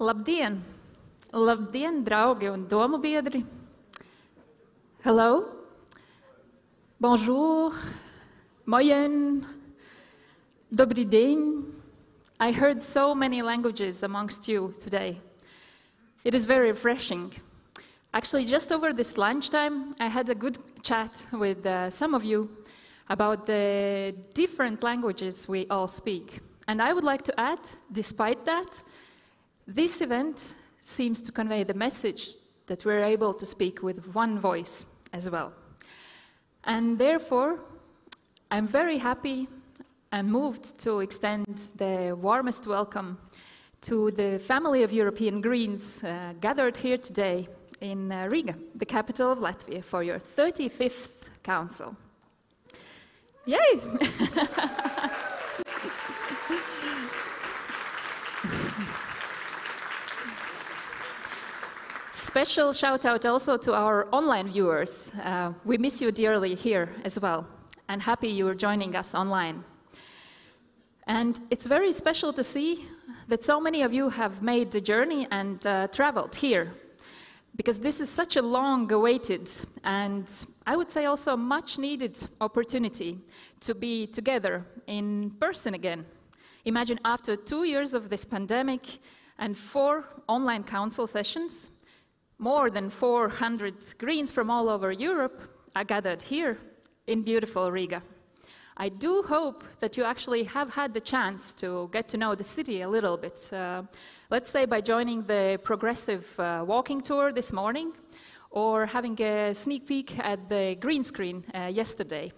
Labdien! Labdien, draugi un domu biedri! Hello! Bonjour! Moyen! Dobri den! I heard so many languages amongst you today. It is very refreshing. Actually, just over this lunchtime, I had a good chat with some of you about the different languages we all speak. And I would like to add, despite that, this event seems to convey the message that we're able to speak with one voice as well. And therefore, I'm very happy and moved to extend the warmest welcome to the family of European Greens gathered here today in Riga, the capital of Latvia, for your 35th council. Yay! Special shout out also to our online viewers. We miss you dearly here as well, and happy you are joining us online. And it's very special to see that so many of you have made the journey and traveled here, because this is such a long awaited and I would say also much needed opportunity to be together in person again. Imagine after 2 years of this pandemic and 4 online council sessions, more than 400 Greens from all over Europe are gathered here in beautiful Riga. I do hope that you actually have had the chance to get to know the city a little bit. Let's say by joining the Progressive walking tour this morning, or having a sneak peek at the green screen yesterday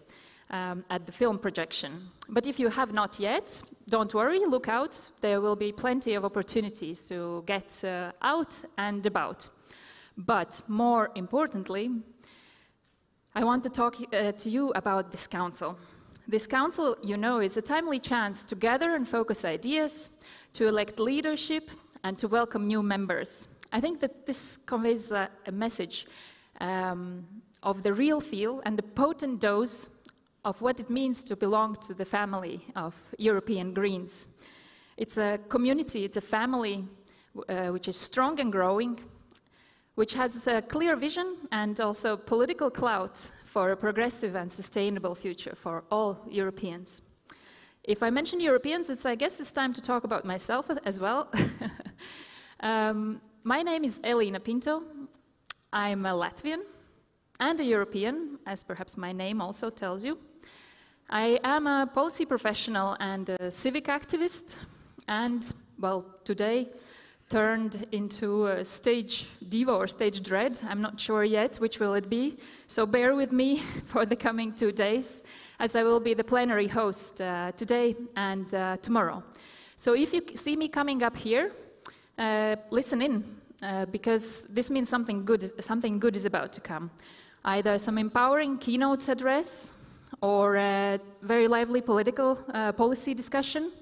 at the film projection. But if you have not yet, don't worry, look out. There will be plenty of opportunities to get out and about. But more importantly, I want to talk to you about this council. This council, you know, is a timely chance to gather and focus ideas, to elect leadership, and to welcome new members. I think that this conveys a message of the real feel and the potent dose of what it means to belong to the family of European Greens. It's a community, it's a family which is strong and growing, which has a clear vision and also political clout for a progressive and sustainable future for all Europeans. If I mention Europeans, I guess it's time to talk about myself as well. My name is Elina Pinto. I'm a Latvian and a European, as perhaps my name also tells you. I am a policy professional and a civic activist, and, well, today, turned into a stage diva or stage dread. I'm not sure yet which will it be, so bear with me for the coming 2 days, as I will be the plenary host today and tomorrow. So if you see me coming up here, listen in, because this means something good is about to come. Either some empowering keynote address, or a very lively political policy discussion.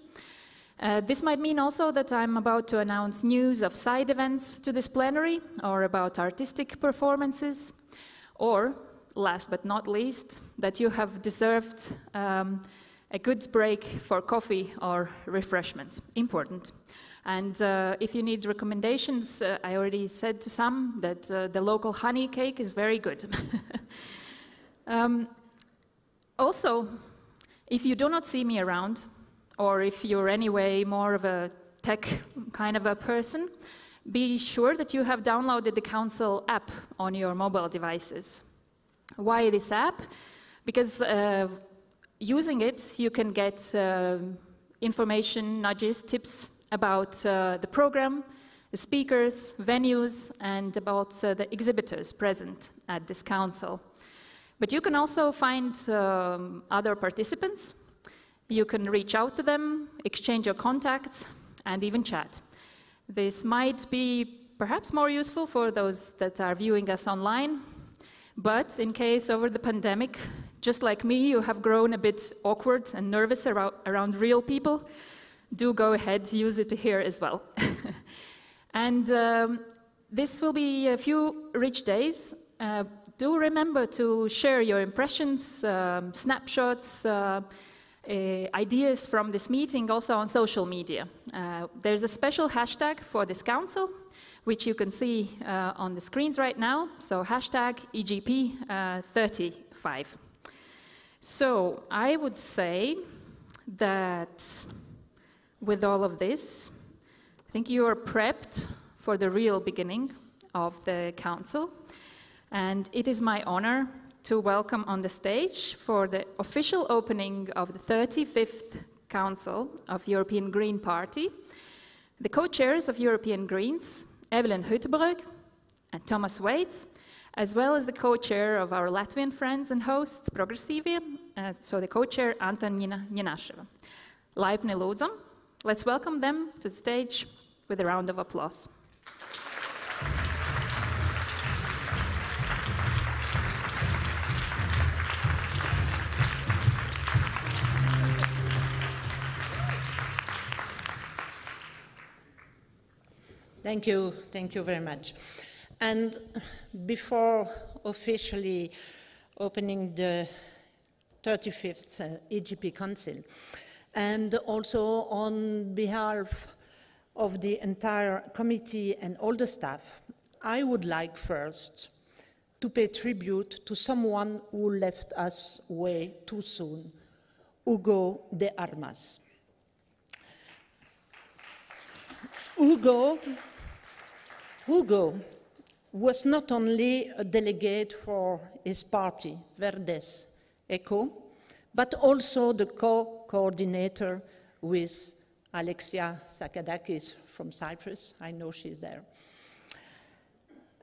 This might mean also that I'm about to announce news of side events to this plenary, or about artistic performances, or last but not least, that you have deserved a good break for coffee or refreshments. Important. And if you need recommendations, I already said to some that the local honey cake is very good. Also, if you do not see me around, or if you're anyway more of a tech kind of a person, be sure that you have downloaded the Council app on your mobile devices. Why this app? Because using it, you can get information, nudges, tips about the program, the speakers, venues, and about the exhibitors present at this council. But you can also find other participants. You can reach out to them, exchange your contacts, and even chat. This might be perhaps more useful for those that are viewing us online, but in case over the pandemic, just like me, you have grown a bit awkward and nervous around real people, do go ahead, use it here as well. And this will be a few rich days. Do remember to share your impressions, snapshots, ideas from this meeting also on social media. There's a special hashtag for this council, which you can see on the screens right now, so hashtag EGP35. So I would say that with all of this, I think you are prepped for the real beginning of the council. And it is my honor to welcome on the stage for the official opening of the 35th Council of European Green Party, the co-chairs of European Greens, Evelyne Huytebroeck and Thomas Waitz, as well as the co-chair of our Latvian friends and hosts, Progresīvie, so the co-chair Antoņina Ņenaševa. Laipni lūdzam. Let's welcome them to the stage with a round of applause. Thank you very much. And before officially opening the 35th EGP Council, and also on behalf of the entire committee and all the staff, I would like first to pay tribute to someone who left us way too soon, Hugo de Armas. Hugo was not only a delegate for his party, Verdes Eco, but also the co-coordinator with Alexia Sakadakis from Cyprus, I know she's there,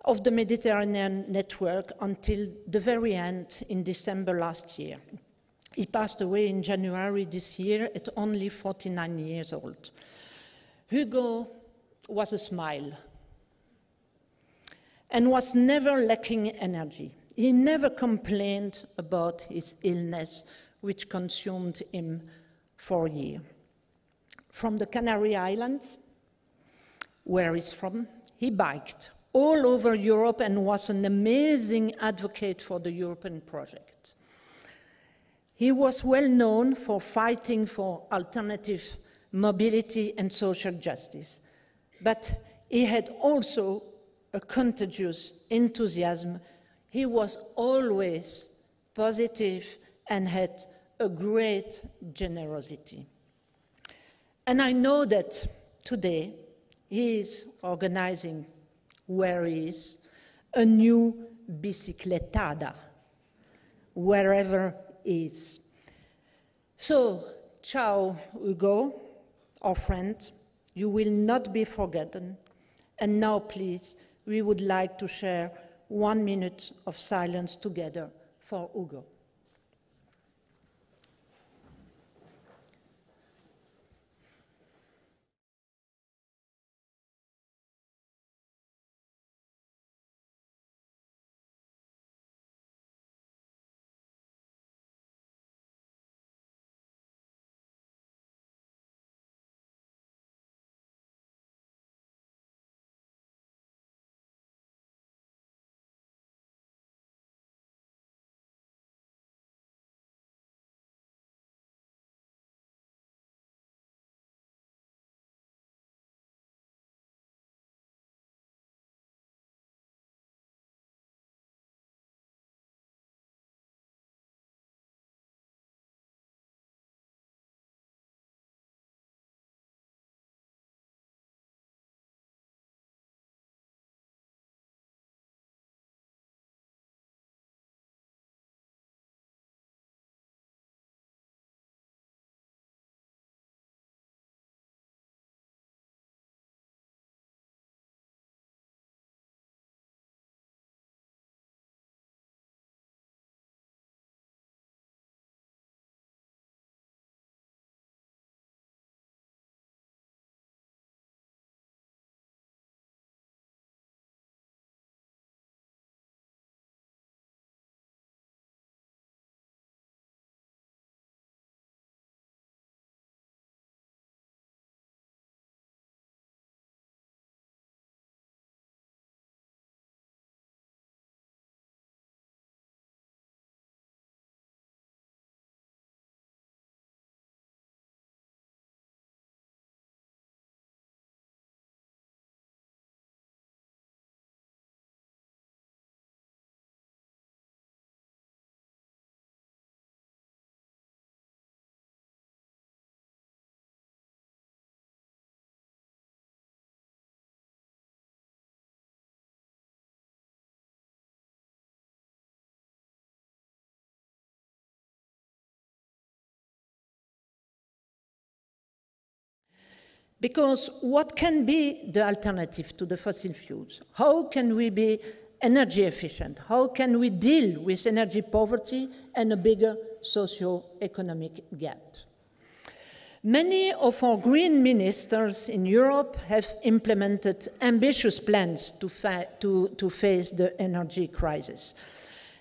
of the Mediterranean Network until the very end in December last year. He passed away in January this year at only 49 years old. Hugo was a smile and was never lacking energy. He never complained about his illness, which consumed him for a year. From the Canary Islands, where he's from, he biked all over Europe and was an amazing advocate for the European project. He was well known for fighting for alternative mobility and social justice, but he had also a contagious enthusiasm. He was always positive and had a great generosity. And I know that today he is organizing, where he is, a new bicicletada, wherever he is. So, ciao Hugo, our friend, you will not be forgotten. And now please, we would like to share 1 minute of silence together for Hugo. Because what can be the alternative to the fossil fuels? How can we be energy efficient? How can we deal with energy poverty and a bigger socio-economic gap? Many of our green ministers in Europe have implemented ambitious plans to face the energy crisis.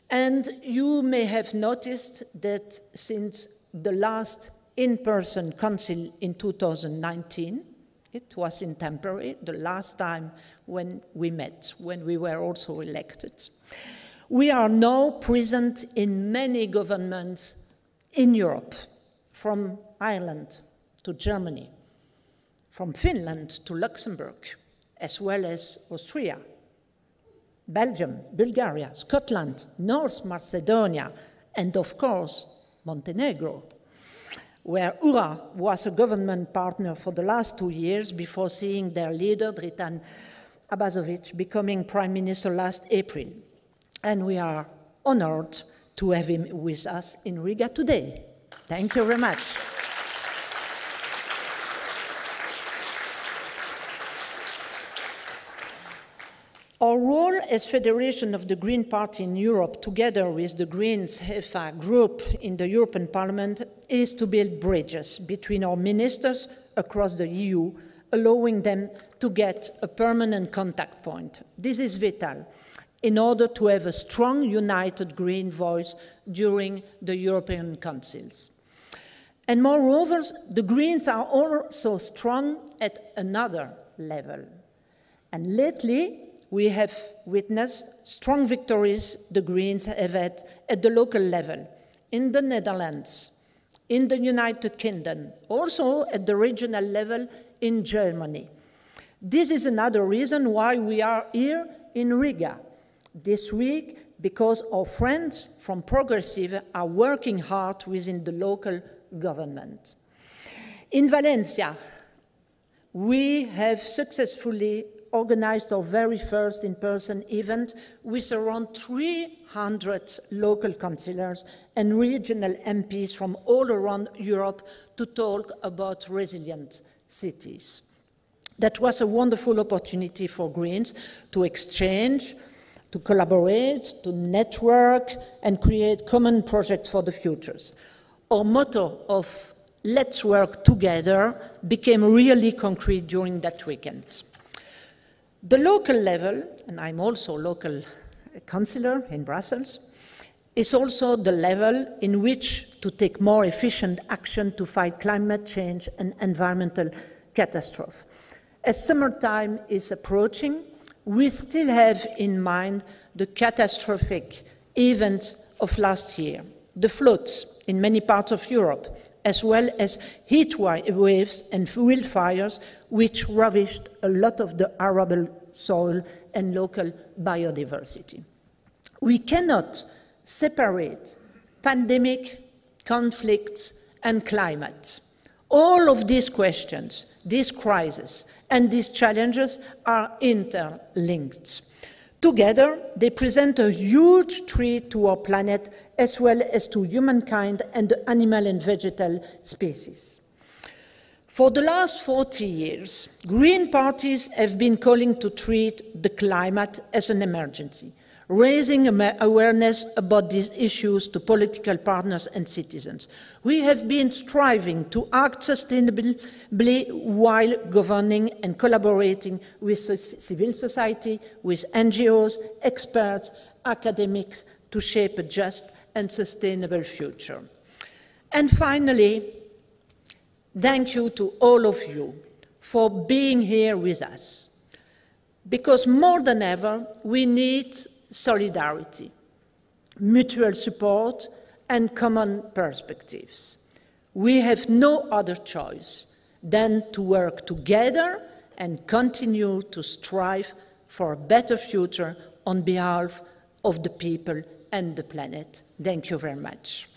And you may have noticed that since the last in-person council in 2019, it was in Tampere, the last time when we met, when we were also elected. We are now present in many governments in Europe, from Ireland to Germany, from Finland to Luxembourg, as well as Austria, Belgium, Bulgaria, Scotland, North Macedonia, and of course, Montenegro, where URA was a government partner for the last 2 years before seeing their leader, Dritan Abazović, becoming prime minister last April. And we are honored to have him with us in Riga today. Thank you very much. Our role as Federation of the Green Party in Europe, together with the Greens EFA group in the European Parliament, is to build bridges between our ministers across the EU, allowing them to get a permanent contact point. This is vital in order to have a strong, united green voice during the European Councils. And moreover, the Greens are also strong at another level. And lately, we have witnessed strong victories the Greens have had at the local level, in the Netherlands, in the United Kingdom, also at the regional level in Germany. This is another reason why we are here in Riga this week, because our friends from Progresīvie are working hard within the local government. In Valencia, we have successfully organized our very first in-person event with around 300 local councillors and regional MPs from all around Europe to talk about resilient cities. That was a wonderful opportunity for Greens to exchange, to collaborate, to network, and create common projects for the futures. Our motto of "Let's work together" became really concrete during that weekend. The local level, and I'm also a local councillor in Brussels, is also the level in which to take more efficient action to fight climate change and environmental catastrophe. As summertime is approaching, we still have in mind the catastrophic events of last year, the floods in many parts of Europe, as well as heat waves and wildfires, which ravished a lot of the arable soil and local biodiversity. We cannot separate pandemic, conflicts, and climate. All of these questions, these crises, and these challenges are interlinked. Together, they present a huge threat to our planet, as well as to humankind and the animal and vegetal species. For the last 40 years, green parties have been calling to treat the climate as an emergency, raising awareness about these issues to political partners and citizens. We have been striving to act sustainably while governing and collaborating with civil society, with NGOs, experts, academics, to shape a just and sustainable future. And finally, thank you to all of you for being here with us, because more than ever, we need solidarity, mutual support, and common perspectives. We have no other choice than to work together and continue to strive for a better future on behalf of the people and the planet. Thank you very much.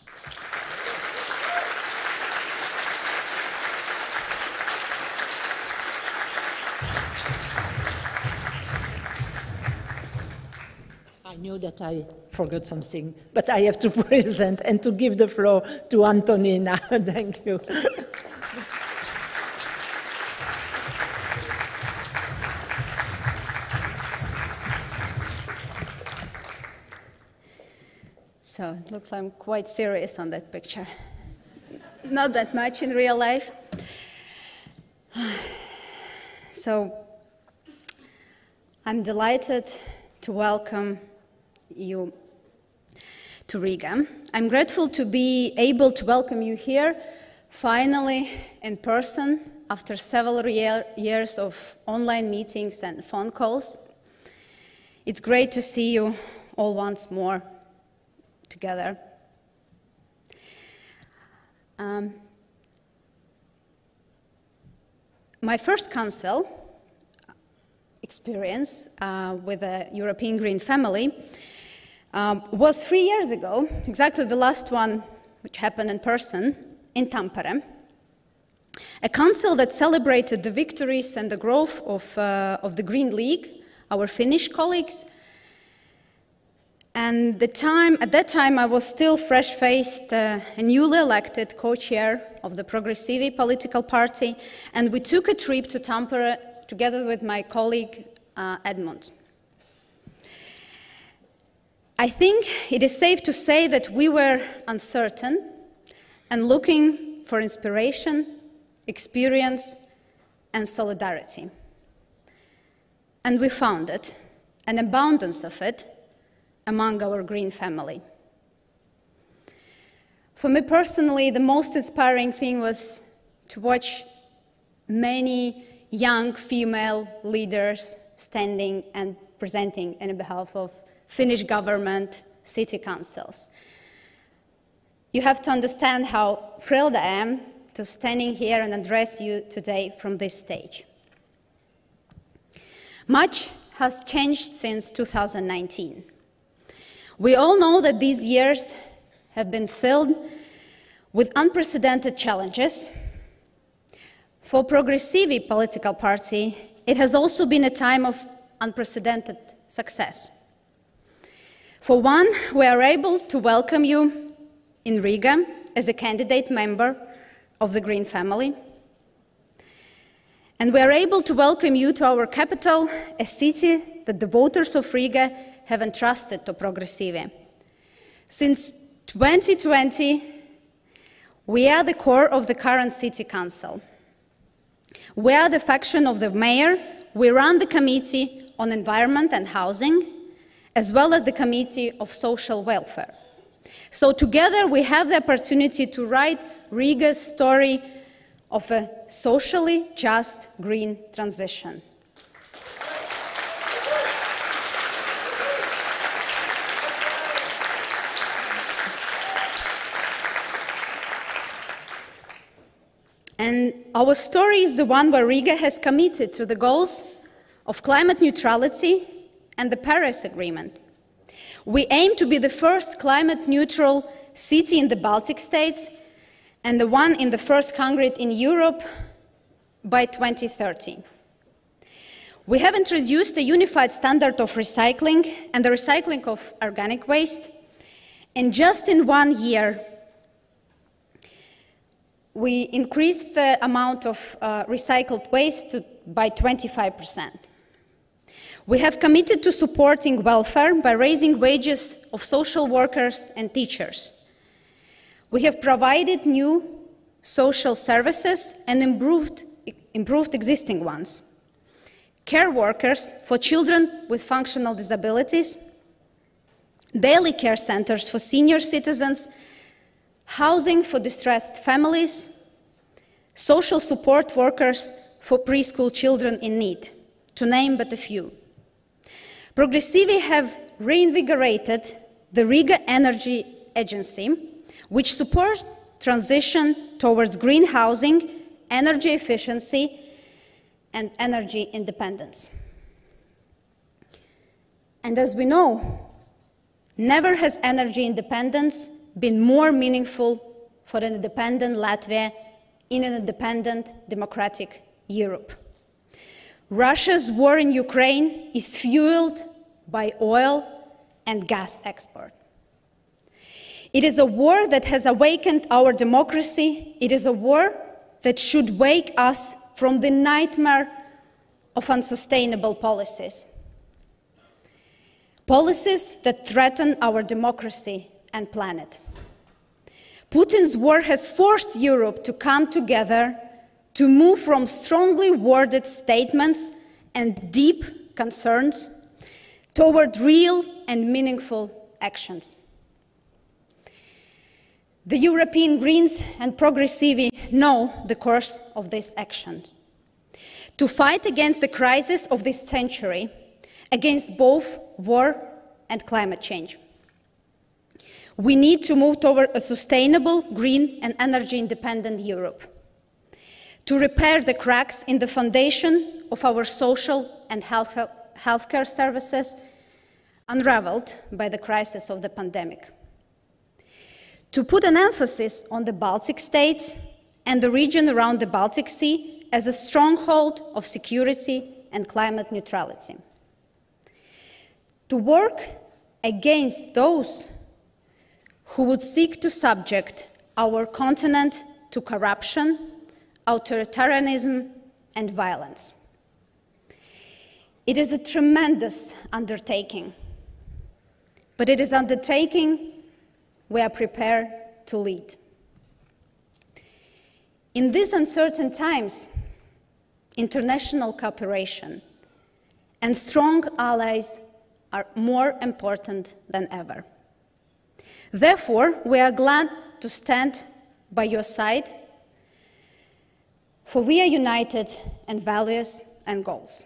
I knew that I forgot something, but I have to present and to give the floor to Antoņina. Thank you. So it looks like I'm quite serious on that picture. Not that much in real life. So I'm delighted to welcome you to Riga. I'm grateful to be able to welcome you here, finally in person, after several years of online meetings and phone calls. It's great to see you all once more together. My first council experience with the European Green Family was 3 years ago, exactly the last one which happened in person in Tampere. A council that celebrated the victories and the growth of the Green League, our Finnish colleagues. And at that time, I was still fresh-faced and newly elected co-chair of the Progresīvie political party, and we took a trip to Tampere together with my colleague Edmund. I think it is safe to say that we were uncertain and looking for inspiration, experience, and solidarity. And we found it, an abundance of it, among our green family. For me personally, the most inspiring thing was to watch many young female leaders standing and presenting on behalf of Finnish government, city councils. You have to understand how thrilled I am to standing here and address you today from this stage. Much has changed since 2019. We all know that these years have been filled with unprecedented challenges. For Progresīvie political party, it has also been a time of unprecedented success. For one, we are able to welcome you in Riga as a candidate member of the Green Family. And we are able to welcome you to our capital, a city that the voters of Riga have entrusted to Progresīvie. Since 2020, we are the core of the current city council. We are the faction of the mayor. We run the committee on environment and housing, as well as the committee of social welfare. So together we have the opportunity to write Riga's story of a socially just green transition. And our story is the one where Riga has committed to the goals of climate neutrality and the Paris Agreement. We aim to be the first climate neutral city in the Baltic states and the one in the first 100 in Europe by 2030. We have introduced a unified standard of recycling and the recycling of organic waste. And just in 1 year, we increased the amount of recycled waste by 25%. We have committed to supporting welfare by raising wages of social workers and teachers. We have provided new social services and improved existing ones. Care workers for children with functional disabilities, daily care centers for senior citizens, housing for distressed families, social support workers for preschool children in need, to name but a few. Progresīvie have reinvigorated the Riga Energy Agency, which supports transition towards green housing, energy efficiency, and energy independence. And as we know, never has energy independence been more meaningful for an independent Latvia in an independent democratic Europe. Russia's war in Ukraine is fueled by oil and gas export. It is a war that has awakened our democracy. It is a war that should wake us from the nightmare of unsustainable policies. Policies that threaten our democracy and planet. Putin's war has forced Europe to come together, to move from strongly worded statements and deep concerns toward real and meaningful actions. The European Greens and Progresīvie know the course of these actions. To fight against the crisis of this century, against both war and climate change, we need to move toward a sustainable, green and energy-independent Europe, to repair the cracks in the foundation of our social and healthcare services unraveled by the crisis of the pandemic, to put an emphasis on the Baltic states and the region around the Baltic Sea as a stronghold of security and climate neutrality, to work against those who would seek to subject our continent to corruption, authoritarianism and violence. It is a tremendous undertaking, but it is an undertaking we are prepared to lead. In these uncertain times, international cooperation and strong allies are more important than ever. Therefore, we are glad to stand by your side, for we are united in values and goals.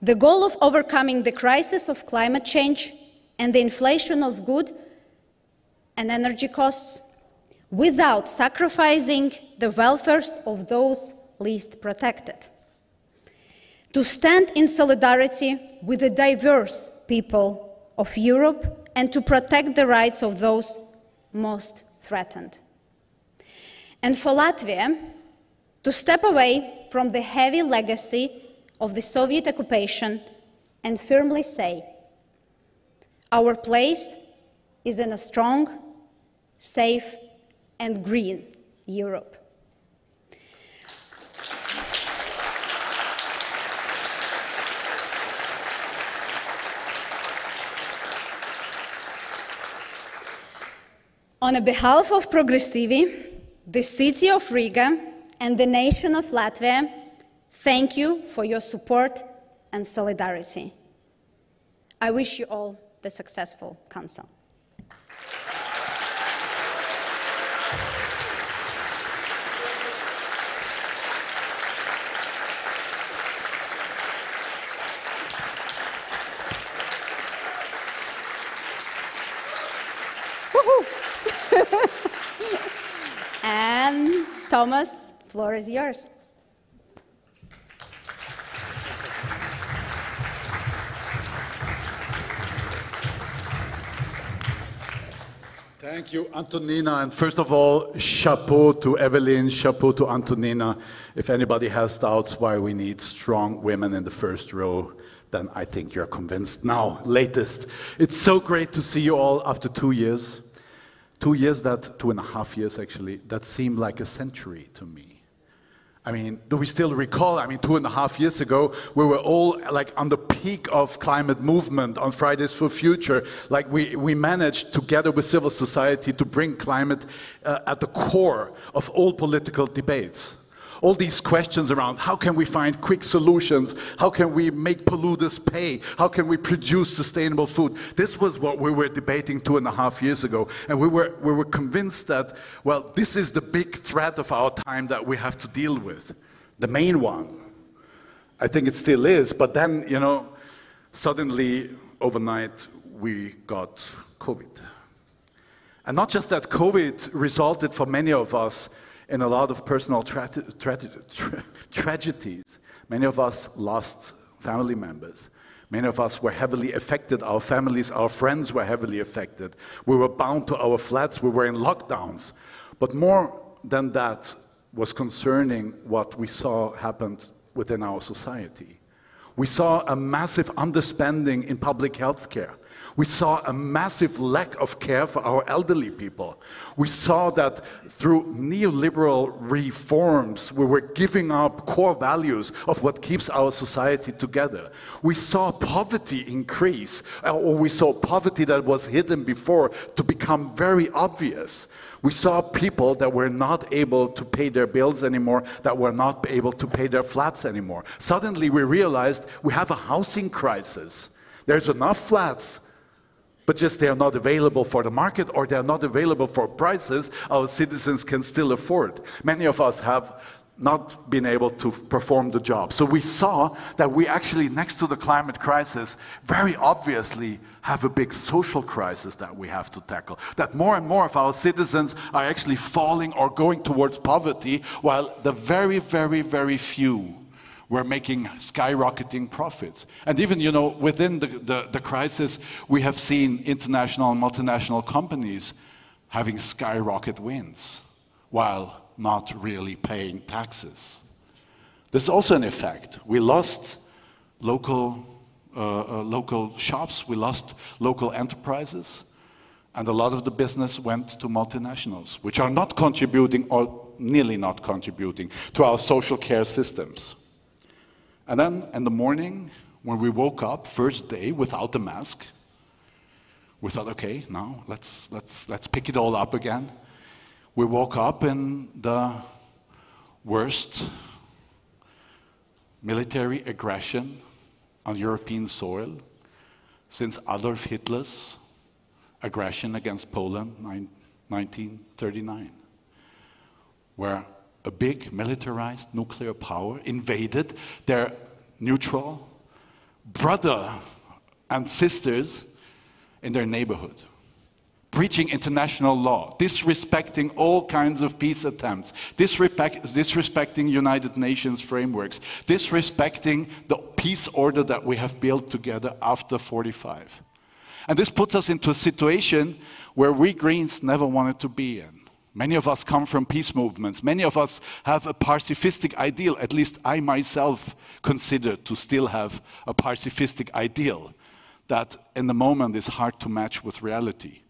The goal of overcoming the crisis of climate change and the inflation of goods and energy costs without sacrificing the welfare of those least protected, to stand in solidarity with the diverse people of Europe and to protect the rights of those most threatened. And for Latvia, to step away from the heavy legacy of the Soviet occupation and firmly say, our place is in a strong, safe and green Europe. On behalf of Progresīvie, the city of Riga and the nation of Latvia, thank you for your support and solidarity. I wish you all the successful Council. And Thomas, the floor is yours. Thank you, Antoņina, and first of all, chapeau to Evelyne, chapeau to Antoņina. If anybody has doubts why we need strong women in the first row, then I think you're convinced now, latest. It's so great to see you all after 2 years. 2 years, that 2.5 years actually, that seemed like a century to me. I mean, do we still recall? I mean, 2.5 years ago, we were all like on the peak of climate movement on Fridays for Future. Like we managed together with civil society to bring climate at the core of all political debates. All these questions around how can we find quick solutions, how can we make polluters pay, how can we produce sustainable food. This was what we were debating 2.5 years ago, and we were convinced that, well, this is the big threat of our time that we have to deal with, the main one. I think it still is, but then, you know, suddenly overnight we got COVID. And not just that, COVID resulted for many of us in a lot of personal tragedies. Many of us lost family members. Many of us were heavily affected. Our families, our friends were heavily affected. We were bound to our flats. We were in lockdowns. But more than that was concerning what we saw happened within our society. We saw a massive underspending in public health care. We saw a massive lack of care for our elderly people. We saw that through neoliberal reforms, we were giving up core values of what keeps our society together. We saw poverty increase, or we saw poverty that was hidden before to become very obvious. We saw people that were not able to pay their bills anymore, that were not able to pay their flats anymore. Suddenly we realized we have a housing crisis. There's enough flats, but just they are not available for the market, or they are not available for prices our citizens can still afford. Many of us have not been able to perform the job. So we saw that we actually, next to the climate crisis, very obviously have a big social crisis that we have to tackle. That more and more of our citizens are actually falling or going towards poverty, while the very, very, very few we're making skyrocketing profits. And even, you know, within the crisis, we have seen international and multinational companies having skyrocket wins while not really paying taxes. There's also an effect. We lost local shops, we lost local enterprises, and a lot of the business went to multinationals, which are not contributing or nearly not contributing to our social care systems. And then in the morning, when we woke up, first day, without a mask, we thought, okay, now let's pick it all up again. We woke up in the worst military aggression on European soil since Adolf Hitler's aggression against Poland in 1939, where a big militarized nuclear power invaded their neutral brother and sisters in their neighborhood, breaching international law, disrespecting all kinds of peace attempts, disrespecting United Nations frameworks, disrespecting the peace order that we have built together after 1945. And this puts us into a situation where we Greens never wanted to be in. Many of us come from peace movements. Many of us have a pacifistic ideal. At least I myself consider to still have a pacifistic ideal that in the moment is hard to match with reality.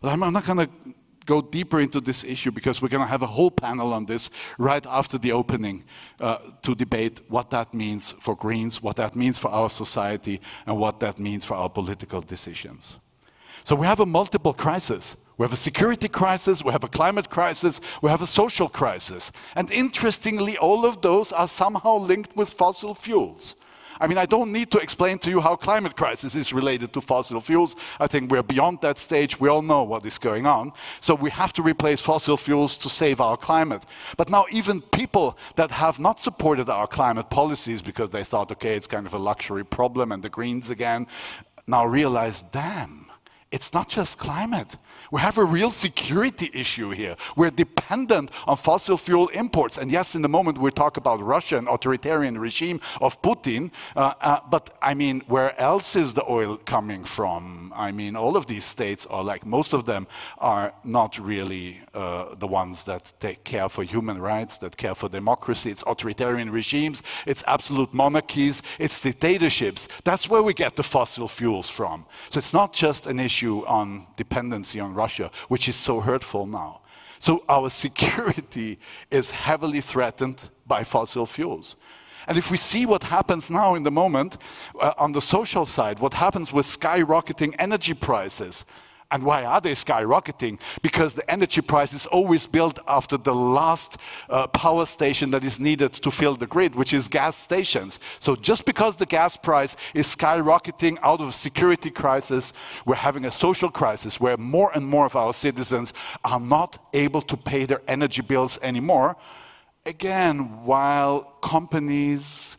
But I'm not going to go deeper into this issue because we're going to have a whole panel on this right after the opening to debate what that means for Greens, what that means for our society, and what that means for our political decisions. So we have a multiple crisis. We have a security crisis, we have a climate crisis, we have a social crisis. And interestingly, all of those are somehow linked with fossil fuels. I mean, I don't need to explain to you how climate crisis is related to fossil fuels. I think we're beyond that stage. We all know what is going on. So we have to replace fossil fuels to save our climate. But now even people that have not supported our climate policies because they thought, okay, it's kind of a luxury problem and the Greens again, now realize, damn, it's not just climate. We have a real security issue here. We're dependent on fossil fuel imports. And yes, in the moment we talk about Russia and authoritarian regime of Putin, but I mean, where else is the oil coming from? I mean, all of these states, or like most of them, are not really the ones that take care for human rights, that care for democracy. It's authoritarian regimes, it's absolute monarchies, it's dictatorships. That's where we get the fossil fuels from. So it's not just an issue on dependency on Russia, which is so hurtful now. So our security is heavily threatened by fossil fuels. And if we see what happens now in the moment on the social side, what happens with skyrocketing energy prices, and why are they skyrocketing? Because the energy price is always built after the last power station that is needed to fill the grid, which is gas stations. So just because the gas price is skyrocketing out of a security crisis, we're having a social crisis where more and more of our citizens are not able to pay their energy bills anymore. Again, while companies,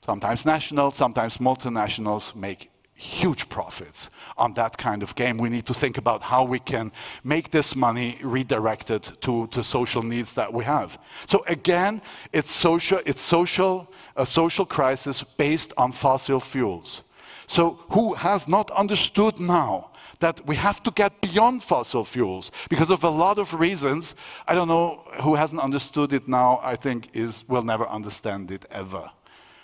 sometimes national, sometimes multinationals, make huge profits on that kind of game. We need to think about how we can make this money redirected to social needs that we have. So again, it's a social crisis based on fossil fuels. So who has not understood now that we have to get beyond fossil fuels because of a lot of reasons? I don't know who hasn't understood it now. I think will never understand it ever.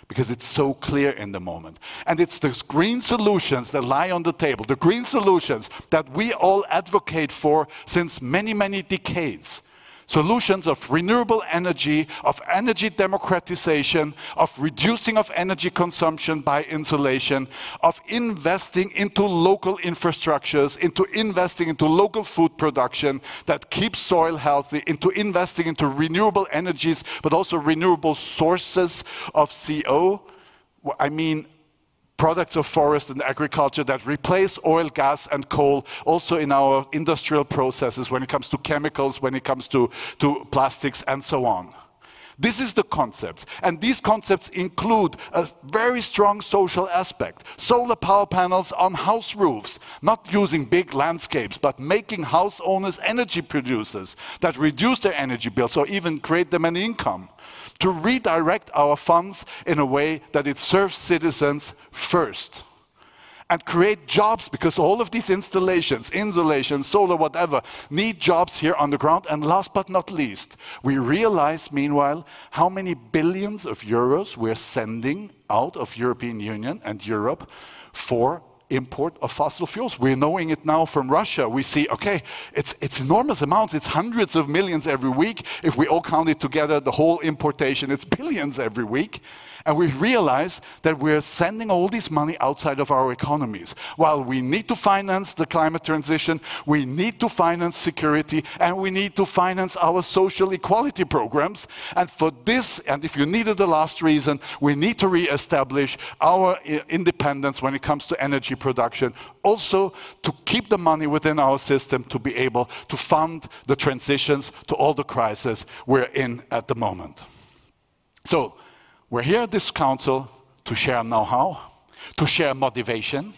because it's so clear in the moment. And it's the green solutions that lie on the table, the green solutions that we all advocate for since many, many decades. Solutions of renewable energy, of energy democratization, of reducing of energy consumption by insulation, of investing into local infrastructures, into investing into local food production that keeps soil healthy, into investing into renewable energies, but also renewable sources of CO. I mean, products of forest and agriculture that replace oil, gas, and coal, also in our industrial processes, when it comes to chemicals, when it comes to plastics, and so on. This is the concept, and these concepts include a very strong social aspect. Solar power panels on house roofs, not using big landscapes, but making house owners energy producers that reduce their energy bills or even create them an income, to redirect our funds in a way that it serves citizens first. And create jobs, because all of these installations, insulation, solar, whatever, need jobs here on the ground. And last but not least, we realize, meanwhile, how many billions of euros we're sending out of European Union and Europe for import of fossil fuels. We're knowing it now from Russia. We see, okay, it's enormous amounts. It's hundreds of millions every week. If we all count it together, the whole importation, it's billions every week. And we realize that we're sending all this money outside of our economies. While we need to finance the climate transition, we need to finance security, and we need to finance our social equality programs. And for this, and if you needed the last reason, we need to reestablish our independence when it comes to energy production, also to keep the money within our system to be able to fund the transitions to all the crises we're in at the moment. So, we're here at this council to share know-how, to share motivation,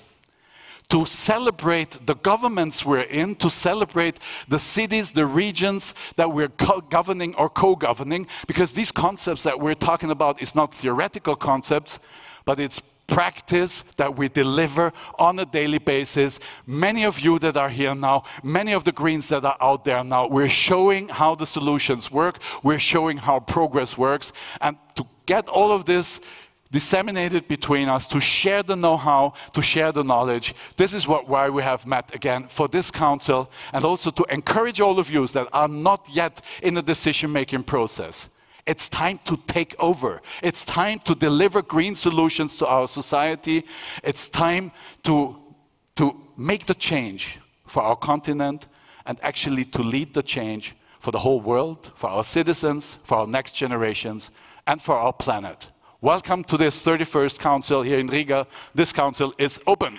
to celebrate the governments we're in, to celebrate the cities, the regions that we're governing or co-governing, because these concepts that we're talking about is not theoretical concepts, but it's practice that we deliver on a daily basis. Many of you that are here now, many of the Greens that are out there now, we're showing how the solutions work, we're showing how progress works, and to get all of this disseminated between us, to share the know-how, to share the knowledge. This is why we have met again for this council, and also to encourage all of you that are not yet in the decision-making process. It's time to take over. It's time to deliver green solutions to our society. It's time to make the change for our continent, and actually to lead the change for the whole world, for our citizens, for our next generations, and for our planet. Welcome to this 31st Council here in Riga. This Council is opened.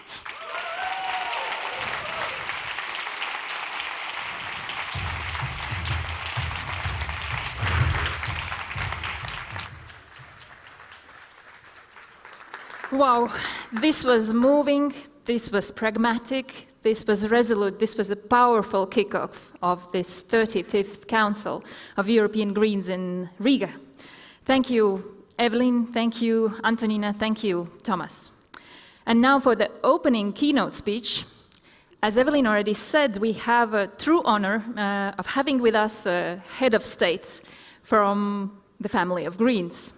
Wow, this was moving, this was pragmatic, this was resolute, this was a powerful kickoff of this 35th Council of European Greens in Riga. Thank you, Evelyne, thank you, Antonina, thank you, Thomas. And now for the opening keynote speech. As Evelyne already said, we have a true honor of having with us a head of state from the family of Greens.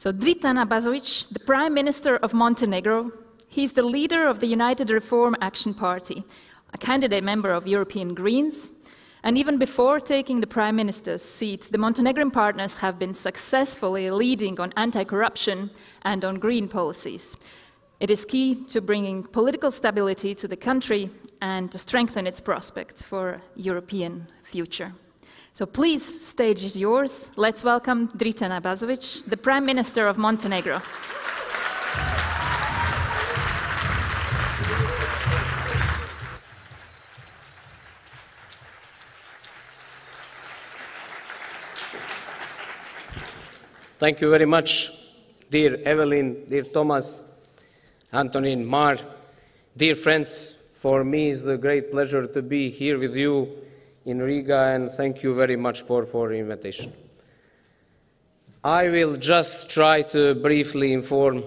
So Dritan Abazović, the Prime Minister of Montenegro, he's the leader of the United Reform Action Party, a candidate member of European Greens. And even before taking the Prime Minister's seat, the Montenegrin partners have been successfully leading on anti-corruption and on green policies. It is key to bringing political stability to the country and to strengthen its prospect for a European future. So please, stage is yours. Let's welcome Dritan Abazović, the Prime Minister of Montenegro. Thank you very much, dear Evelyne, dear Thomas, Antonin, Mar, dear friends. For me, it's a great pleasure to be here with you in Riga, and thank you very much for the invitation. I will just try to briefly inform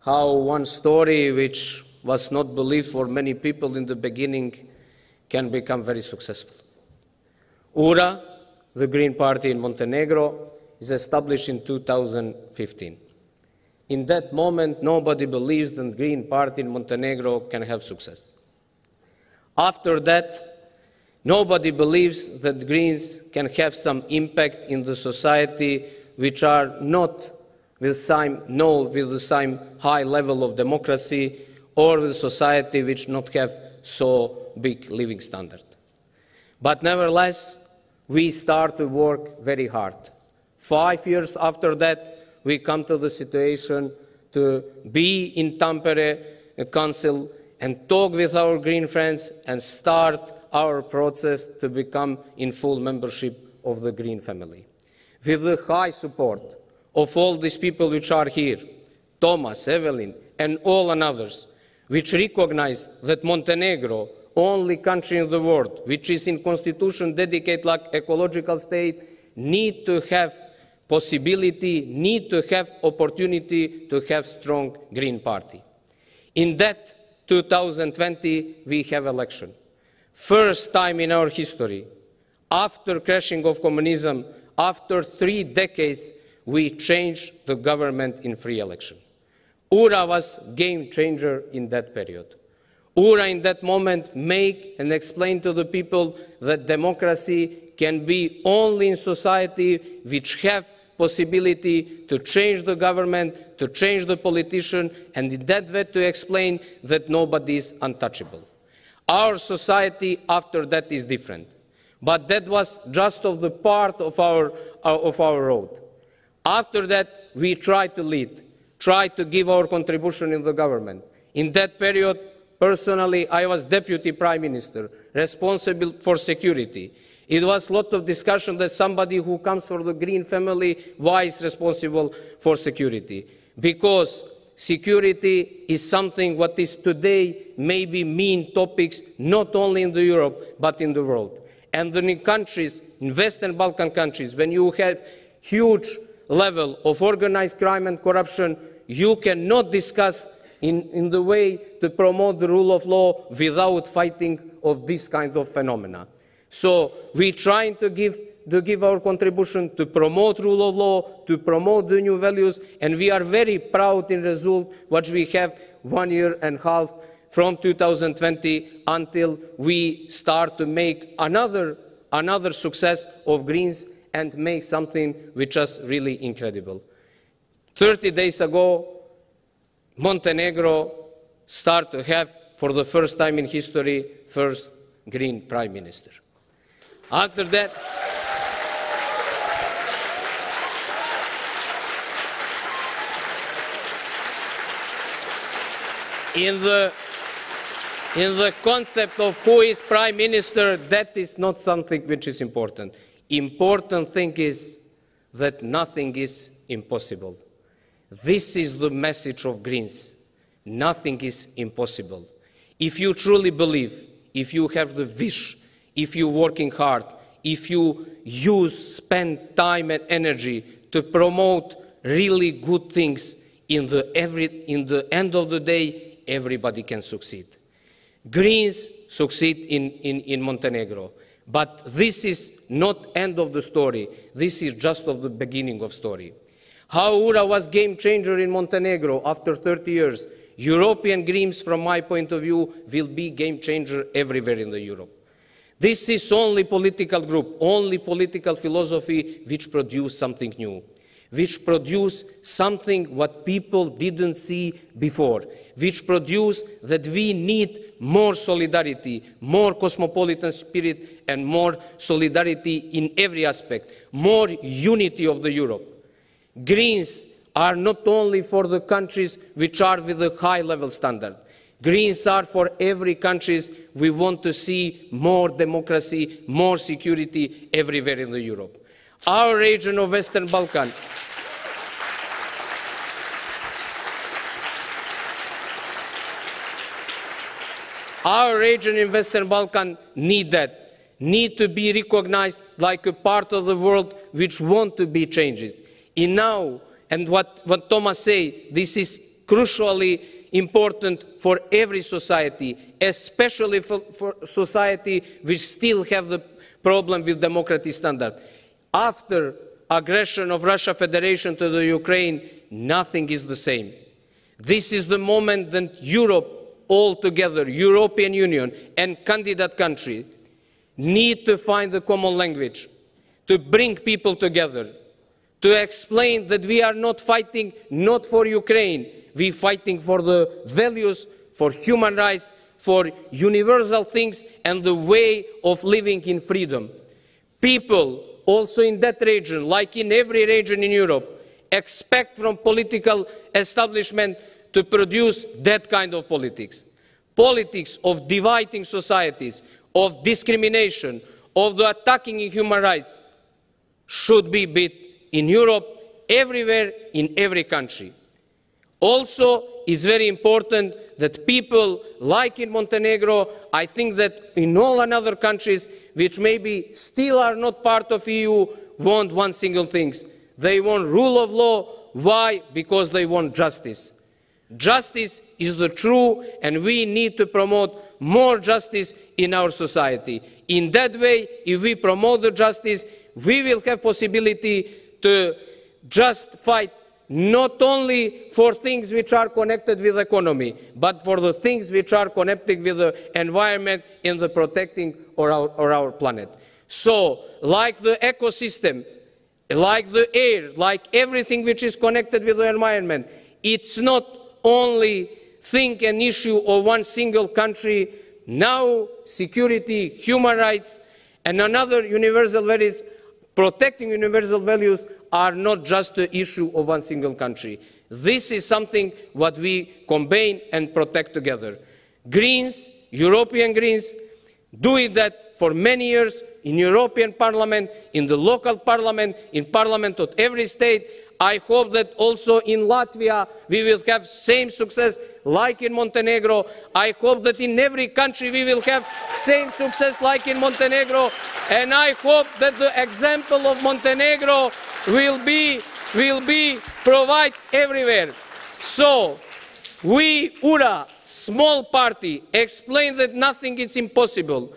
how one story, which was not believed for many people in the beginning, can become very successful. URA, the Green Party in Montenegro, is established in 2015. In that moment, nobody believes that the Green Party in Montenegro can have success. After that, nobody believes that the Greens can have some impact in the society which are not with the same high level of democracy or the society which not have so big living standard. But nevertheless, we start to work very hard. 5 years after that, we come to the situation to be in Tampere Council and talk with our Green friends and start our process to become in full membership of the Green family. With the high support of all these people which are here, Thomas, Evelyne, and all others, which recognize that Montenegro, only country in the world which is in constitution dedicated like ecological state, need to have possibility, need to have opportunity to have strong Green Party. In that 2020, we have election. First time in our history, after crashing of communism, after 3 decades, we changed the government in free election. URA was game changer in that period. URA in that moment make and explain to the people that democracy can be only in society which have possibility to change the government, to change the politician, and in that way to explain that nobody is untouchable. Our society after that is different. But that was just of the part of our road. After that, we try to lead, try to give our contribution in the government. In that period, personally, I was Deputy Prime Minister, responsible for security. It was a lot of discussion that somebody who comes from the Green family, why is responsible for security? Because security is something what is today maybe main topics, not only in Europe, but in the world. And in countries, in Western Balkan countries, when you have huge level of organized crime and corruption, you cannot discuss in the way to promote the rule of law without fighting of this kind of phenomena. So we're trying to give our contribution to promote rule of law, to promote the new values, and we are very proud in result what we have 1.5 years from 2020 until we start to make another success of Greens and make something which is really incredible. 30 days ago, Montenegro started to have, for the first time in history, first Green Prime Minister. After that, in the concept of who is Prime Minister, that is not something which is important. Important thing is that nothing is impossible. This is the message of Greens. Nothing is impossible. If you truly believe, if you have the wish, if you're working hard, if you spend time and energy to promote really good things, in the end of the day, everybody can succeed. Greens succeed in Montenegro. But this is not end of the story. This is just of the beginning of story. How URA was game changer in Montenegro after 30 years. European Greens, from my point of view, will be game changer everywhere in the Europe. This is only political group, only political philosophy which produce something new, which produce something what people didn't see before, which produce that we need more solidarity, more cosmopolitan spirit, and more solidarity in every aspect, more unity of the Europe. Greens are not only for the countries which are with a high level standard. Greens are for every countries. We want to see more democracy, more security everywhere in the Europe. Our region of Western Balkan need that, need to be recognized like a part of the world which want to be changed. In now, and what Thomas say, this is crucially important for every society, especially for society which still have the problem with democracy standard. After aggression of Russia Federation to the Ukraine, nothing is the same. This is the moment that Europe altogether, European Union and candidate countries need to find a common language, to bring people together, to explain that we are not fighting not for Ukraine, we are fighting for the values, for human rights, for universal things and the way of living in freedom. People also in that region, like in every region in Europe, expect from political establishment to produce that kind of politics. Politics of dividing societies, of discrimination, of the attacking human rights should be beat in Europe, everywhere, in every country. Also, it's very important that people, like in Montenegro, I think that in all other countries, which maybe still are not part of EU, want one single thing. They want rule of law. Why? Because they want justice. Justice is the true, and we need to promote more justice in our society. In that way, if we promote the justice, we will have possibility to just fight not only for things which are connected with the economy, but for the things which are connected with the environment and the protecting our planet. So, like the ecosystem, like the air, like everything which is connected with the environment, it's not only think an issue of one single country. Now, security, human rights, and another universal values, protecting universal values are not just the issue of one single country. This is something what we combine and protect together. Greens, European Greens, doing that for many years in European Parliament, in the local Parliament, in Parliament of every state. I hope that also in Latvia we will have same success like in Montenegro. I hope that in every country we will have same success like in Montenegro. And I hope that the example of Montenegro will be provided everywhere. So, we, URA, small party, explained that nothing is impossible.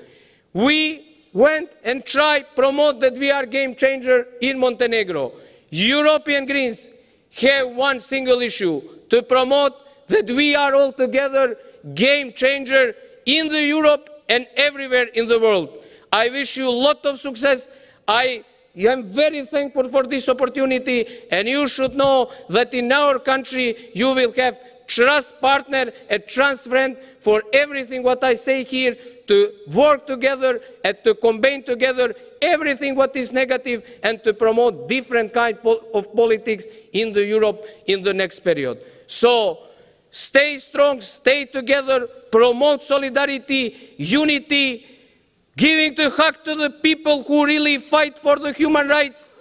We went and tried to promote that we are game changer in Montenegro. European Greens have one single issue, to promote that we are all together game changer in the Europe and everywhere in the world. I wish you a lot of success. I am very thankful for this opportunity, and you should know that in our country you will have trust partner and trust friend for everything what I say here, to work together and to combine together everything what is negative and to promote different kind of politics in the Europe in the next period. So stay strong, stay together, promote solidarity, unity, giving the hug to the people who really fight for the human rights.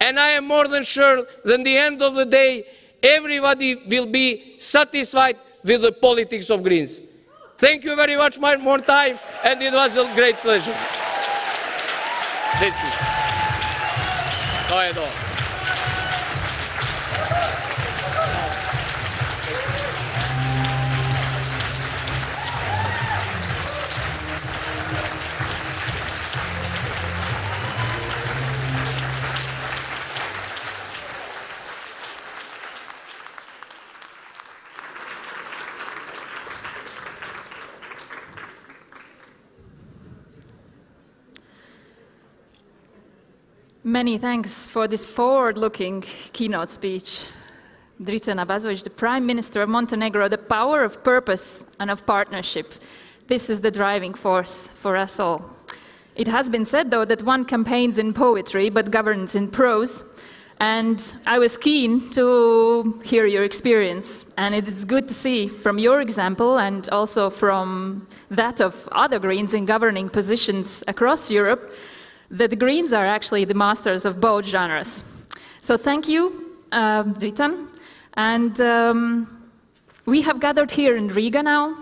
And I am more than sure that at the end of the day, everybody will be satisfied with the politics of Greens. Thank you very much more time, and it was a great pleasure. Thank you. To je to. Many thanks for this forward-looking keynote speech. Dritan Abazović, the Prime Minister of Montenegro, the power of purpose and of partnership. This is the driving force for us all. It has been said, though, that one campaigns in poetry but governs in prose. And I was keen to hear your experience. And it's good to see from your example and also from that of other Greens in governing positions across Europe, that the Greens are actually the masters of both genres. So thank you, Dritan. And we have gathered here in Riga now.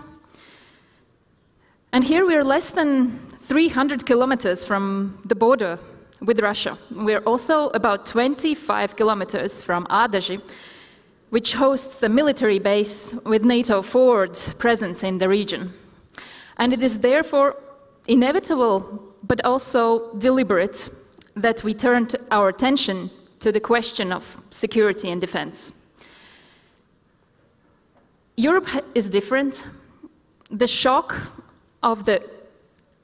And here we are less than 300 kilometers from the border with Russia. We are also about 25 kilometers from Adaži, which hosts a military base with NATO forward presence in the region. And it is therefore inevitable but also deliberate that we turned our attention to the question of security and defense. Europe is different. The shock of the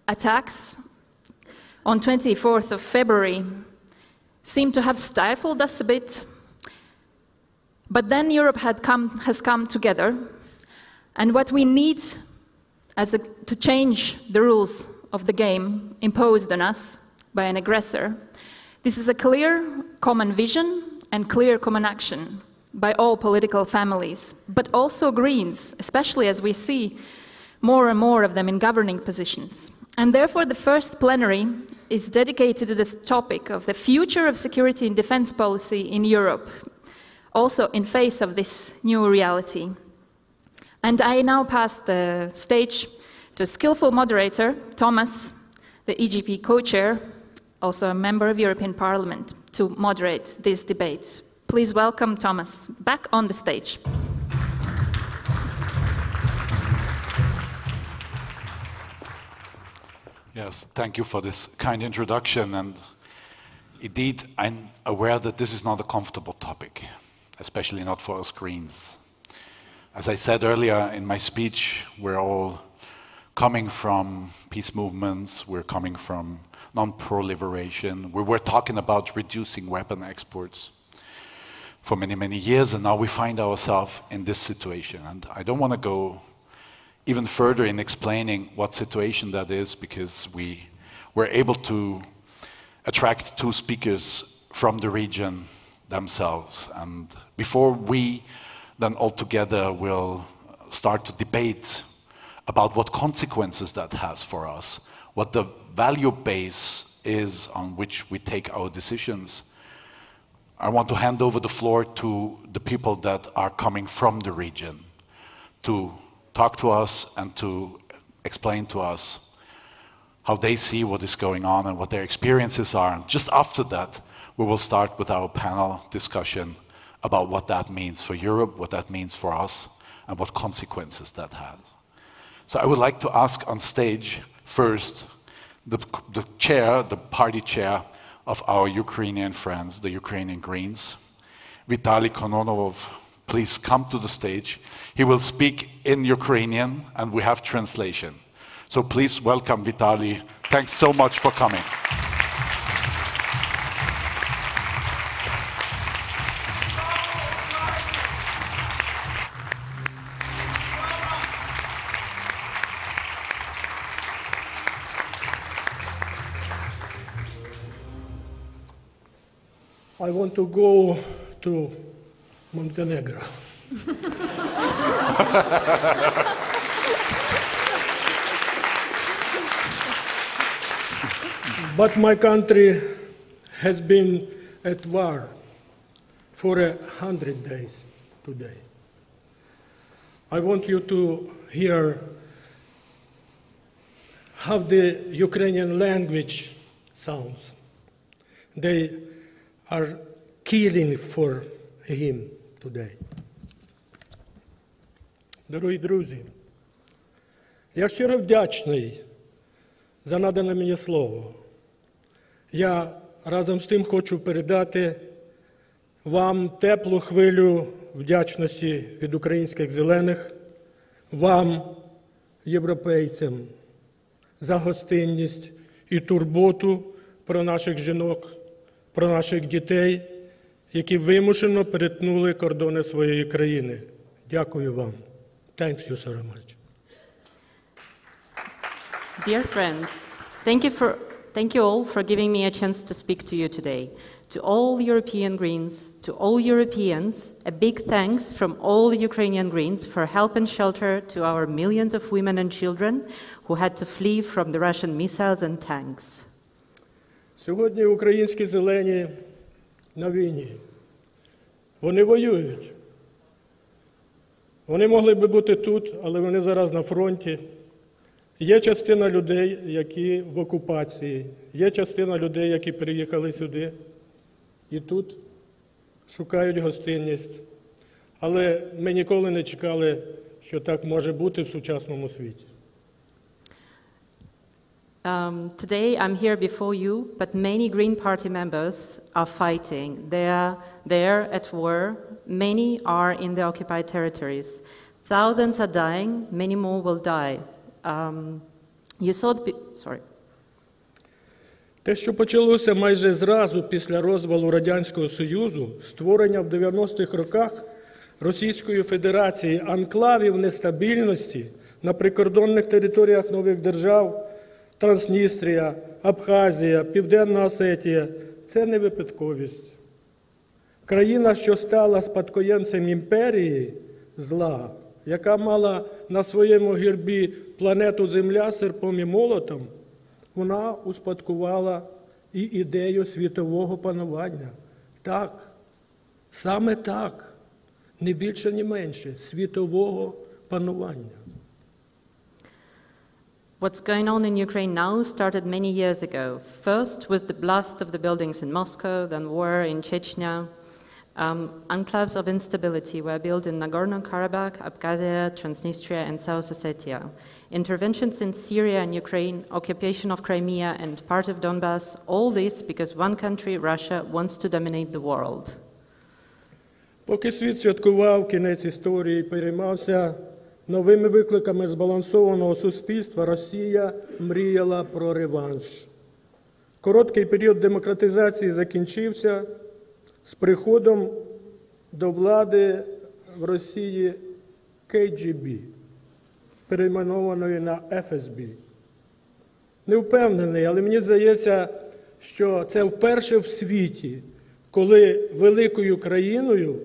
attacks on 24th of February seemed to have stifled us a bit. But then Europe has come together, and what we need to change the rules of the game imposed on us by an aggressor, this is a clear common vision and clear common action by all political families, but also Greens, especially as we see more and more of them in governing positions. And therefore the first plenary is dedicated to the topic of the future of security and defense policy in Europe, also in face of this new reality. And I now pass the stage to skillful moderator, Thomas, the EGP co-chair, also a member of European Parliament, to moderate this debate. Please welcome Thomas back on the stage. Yes, thank you for this kind introduction, and indeed I'm aware that this is not a comfortable topic, especially not for us Greens. As I said earlier in my speech, we're all coming from peace movements, we're coming from non-proliferation, we were talking about reducing weapon exports for many, many years, and now we find ourselves in this situation. And I don't want to go even further in explaining what situation that is, because we were able to attract two speakers from the region themselves. And before we then all together will start to debate about what consequences that has for us, what the value base is on which we take our decisions, I want to hand over the floor to the people that are coming from the region to talk to us and to explain to us how they see what is going on and what their experiences are. And just after that, we will start with our panel discussion about what that means for Europe, what that means for us, and what consequences that has. So I would like to ask on stage first the chair, the party chair of our Ukrainian friends, the Ukrainian Greens, Vitali Kononov, please come to the stage. He will speak in Ukrainian, and we have translation. So please welcome Vitali. Thanks so much for coming. I want to go to Montenegro. But my country has been at war for 100 days today. I want you to hear how the Ukrainian language sounds. They are killing for him today. Дорогі друзі, я щиро вдячний за надане мені слово. Я разом з тим хочу передати вам теплу хвилю вдячності від українських зелених, вам, європейцям, за гостинність і турботу про наших жінок, про наших дітей, які вимушено перетнули кордони своєї країни. Дякую вам. Thanks you so much. Dear friends, thank you all for giving me a chance to speak to you today. To all European Greens, to all Europeans, a big thanks from all Ukrainian Greens for help and shelter to our millions of women and children who had to flee from the Russian missiles and tanks. Сьогодні українські зелені на війні. Вони воюють. Вони могли би бути тут, але вони зараз на фронті. Є частина людей, які в окупації, є частина людей, які переїхали сюди і тут шукають гостинність. Але ми ніколи не чекали, що так може бути в сучасному світі. Today I'm here before you, but many Green Party members are fighting. They are there at war. Many are in the occupied territories. Thousands are dying, many more will die. Те, що почалося майже зразу після розвалу Радянського Союзу, створення в 90-х роках Російської Федерації анклавів нестабільності на прикордонних територіях нових держав Трансністрія, Абхазія, Південна Осетія – це не випадковість. Країна, що стала спадкоємцем імперії зла, яка мала на своєму гербі планету Земля серпом і молотом, вона успадкувала і ідею світового панування. Так, саме так, не більше, не менше, світового панування. What's going on in Ukraine now started many years ago. First was the blast of the buildings in Moscow, then war in Chechnya. Enclaves of instability were built in Nagorno-Karabakh, Abkhazia, Transnistria, and South Ossetia. Interventions in Syria and Ukraine, occupation of Crimea and part of Donbass, all this because one country, Russia, wants to dominate the world. Поки світ святкував кінець історії, переймався новими викликами збалансованого суспільства, Росія мріяла про реванш. Короткий період демократизації закінчився. З приходом до влади в Росії КГБ, перейменованої на ФСБ. Не впевнений, але мені здається, що це вперше в світі, коли великою країною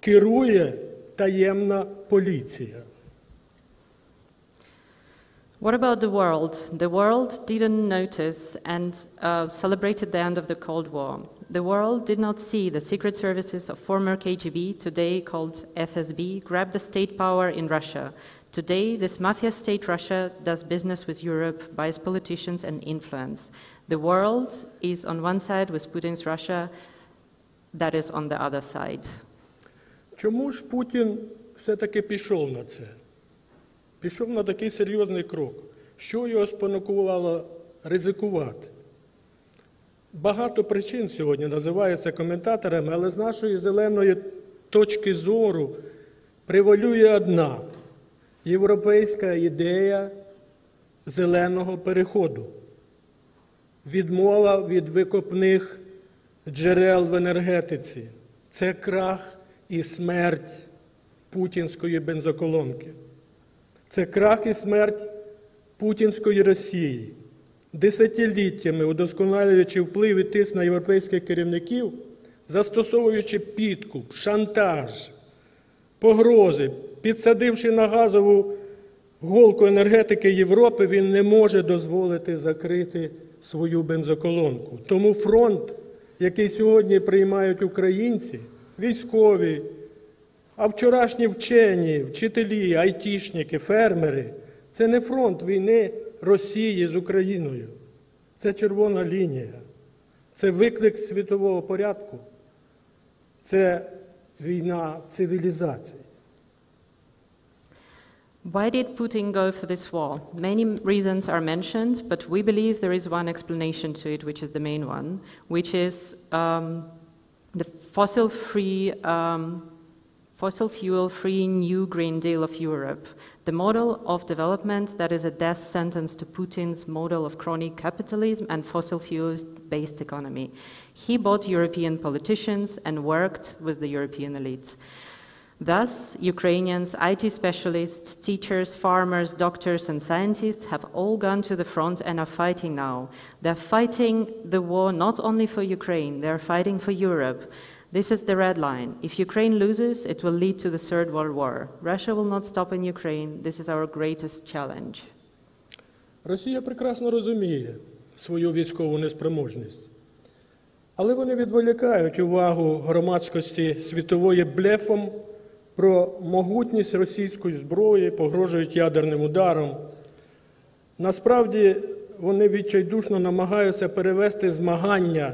керує таємна поліція. What about the world? The world didn't notice and celebrated the end of the Cold War. The world did not see the secret services of former KGB, today called FSB, grab the state power in Russia. Today, this mafia state Russia does business with Europe, buys politicians and influence. The world is on one side with Putin's Russia, that is on the other side. Чому ж Путін все-таки пішов на це? Пішов на такий серйозний крок. Що його спонукувало ризикувати? Багато причин сьогодні називаються коментаторами, але з нашої зеленої точки зору превалює одна – європейська ідея зеленого переходу. Відмова від викопних джерел в енергетиці – це крах і смерть путінської бензоколонки. Це крах і смерть путінської Росії. Десятиліттями удосконалюючи вплив і тиск на європейських керівників, застосовуючи підкуп, шантаж, погрози, підсадивши на газову голку енергетики Європи, він не може дозволити закрити свою бензоколонку. Тому фронт, який сьогодні приймають українці, військові, а вчорашні вчені, вчителі, айтішники, фермери – це не фронт війни Росії з Україною. Це червона лінія. Це виклик світового порядку. Це війна цивілізацій. Why did Putin go for this war? Many reasons are mentioned, but we believe there is one explanation to it, which is the main one, which is the fossil fuel-free new Green Deal of Europe, the model of development that is a death sentence to Putin's model of chronic capitalism and fossil fuels-based economy. He bought European politicians and worked with the European elite. Thus, Ukrainians, IT specialists, teachers, farmers, doctors, and scientists have all gone to the front and are fighting now. They're fighting the war not only for Ukraine, they're fighting for Europe. This is the red line. If Ukraine loses, it will lead to the Third World War. Russia will not stop in Ukraine. This is our greatest challenge. Росія прекрасно розуміє свою військову неспроможність. Але вони відволікають увагу громадськості світової блефом про могутність російської зброї, погрожують ядерним ударом. Насправді, вони відчайдушно намагаються перевести змагання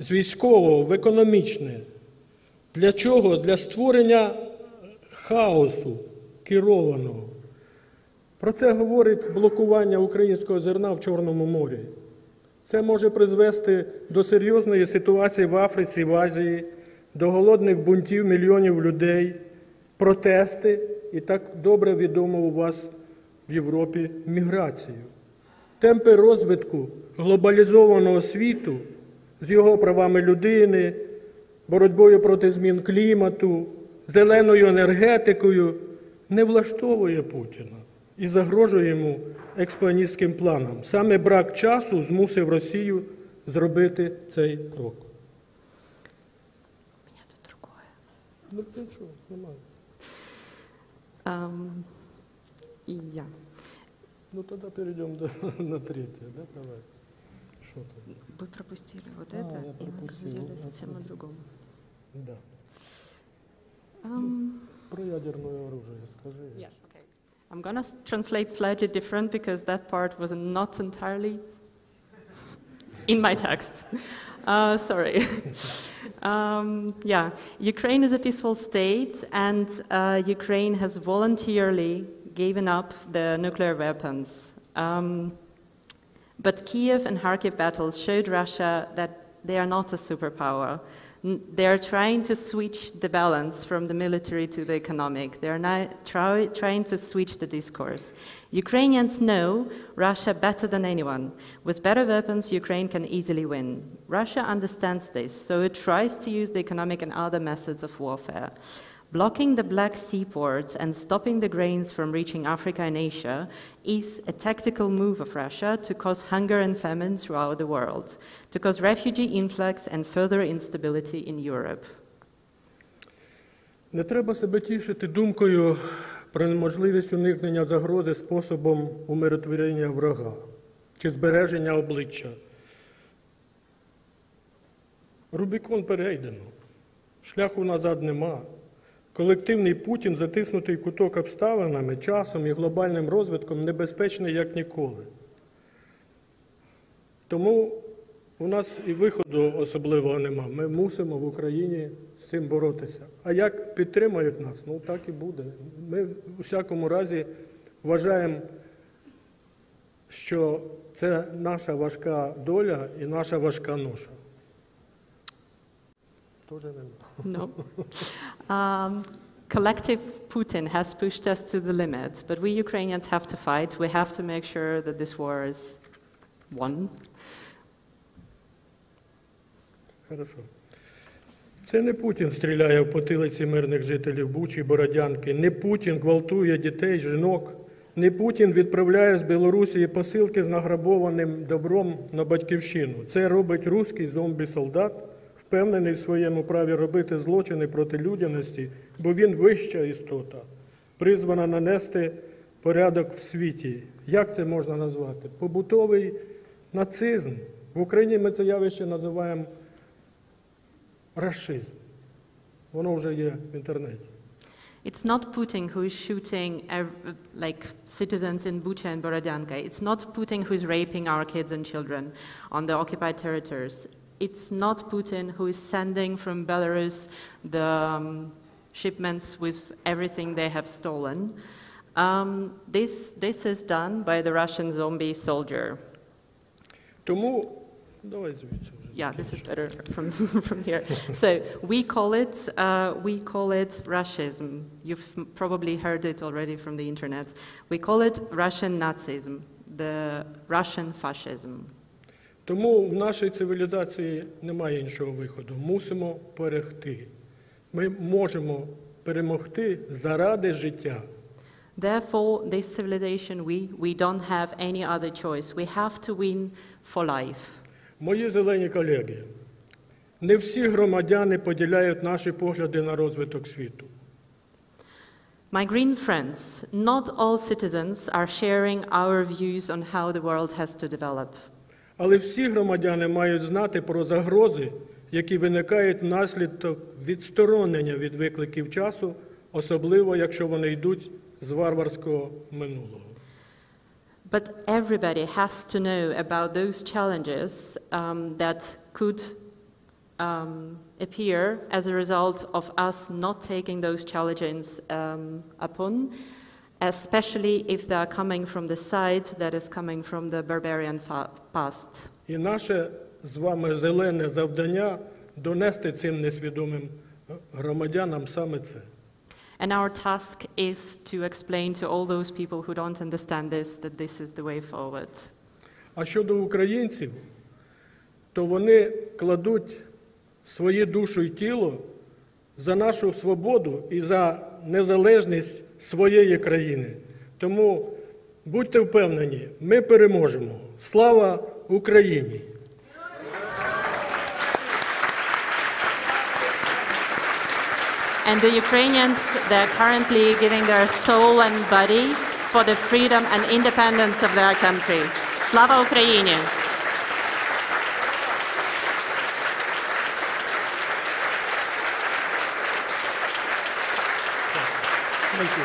з військового в економічне. Для чого? Для створення хаосу керованого. Про це говорить блокування українського зерна в Чорному морі. Це може призвести до серйозної ситуації в Африці, в Азії, до голодних бунтів мільйонів людей, протести і так добре відому у вас в Європі міграцію. Темпи розвитку глобалізованого світу з його правами людини, боротьбою проти змін клімату, зеленою енергетикою не влаштовує Путіна і загрожує йому експансіоністським планам. Саме брак часу змусив Росію зробити цей крок. Ну тогда перейдем на третье, да, давай. Что там? Вы пропустили вот это, и мы говорили совсем о другом. Да. Про ядерное оружие скажи. Yes, okay. I'm gonna translate slightly different because that part was not entirely in my text. Sorry. Yeah, Ukraine is a peaceful state, and Ukraine has voluntarily given up the nuclear weapons. But Kiev and Kharkiv battles showed Russia that they are not a superpower. They are trying to switch the balance from the military to the economic. They are trying to switch the discourse. Ukrainians know Russia better than anyone. With better weapons, Ukraine can easily win. Russia understands this, so it tries to use the economic and other methods of warfare. Blocking the Black Sea ports and stopping the grains from reaching Africa and Asia is a tactical move of Russia to cause hunger and famine throughout the world, to cause refugee influx and further instability in Europe. Не треба себе тішити думкою про неможливість уникнення загрози способом умиротворення ворога чи збереження обличчя. Рубікон перейдено. Шляху назад нема. Колективний Путін, затиснутий куток обставинами, часом і глобальним розвитком, небезпечний, як ніколи. Тому у нас і виходу особливого нема. Ми мусимо в Україні з цим боротися. А як підтримають нас? Ну, так і буде. Ми, у всякому разі, вважаємо, що це наша важка доля і наша важка ноша. No. Collective Putin has pushed us to the limit, but we Ukrainians have to fight. We have to make sure that this war is won. Хорошо. Це не Путін стріляє в потилиці мирних жителів Бучі, Бородянки. Не Путін гвалтує дітей, жінок. Не Путін відправляє з Білорусі посилки з награбованим добром на батьківщину. Це робить русський зомбі-солдат, впевнений в своєму праві робити злочини проти людяності, бо він вища істота, призвана нанести порядок в світі. Як це можна назвати? Побутовий нацизм. В Україні ми це явище називаємо рашизм. Воно вже є в інтернеті. It's not Putin who is shooting like citizens in Bucha and Borodyanka. It's not Putin who is raping our kids and children on the occupied territories. It's not Putin who is sending from Belarus the shipments with everything they have stolen. This is done by the Russian zombie soldier. Yeah, this is better from here. So we call it Russism. You've probably heard it already from the internet. We call it Russian Nazism, the Russian fascism. Тому в нашій цивілізації немає іншого виходу. Мусимо перемогти. Ми можемо перемогти заради життя. Therefore, this civilization, we don't have any other choice. We have to win for life. Мої зелені колеги, не всі громадяни поділяють наші погляди на розвиток світу. My green friends, not all citizens are sharing our views on how the world has to develop. Але всі громадяни мають знати про загрози, які виникають внаслідок відсторонення від викликів часу, особливо якщо вони йдуть з варварського минулого. But everybody has to know about those challenges that could appear as a result of us not taking those challenges upon, especially if they are coming from the side that is coming from the barbarian past. І наше з вами зелене завдання донести цим несвідомим громадянам саме це. And our task is to explain to all those people who don't understand this that this is the way forward. А щодо українців, то вони кладуть свою душу і тіло за нашу свободу і за незалежність своєї країни. Тому будьте впевнені, ми переможемо. Слава Україні! And the Ukrainians, they're currently giving their soul and body for the freedom and independence of their country. Slava Ukraini! Thank you.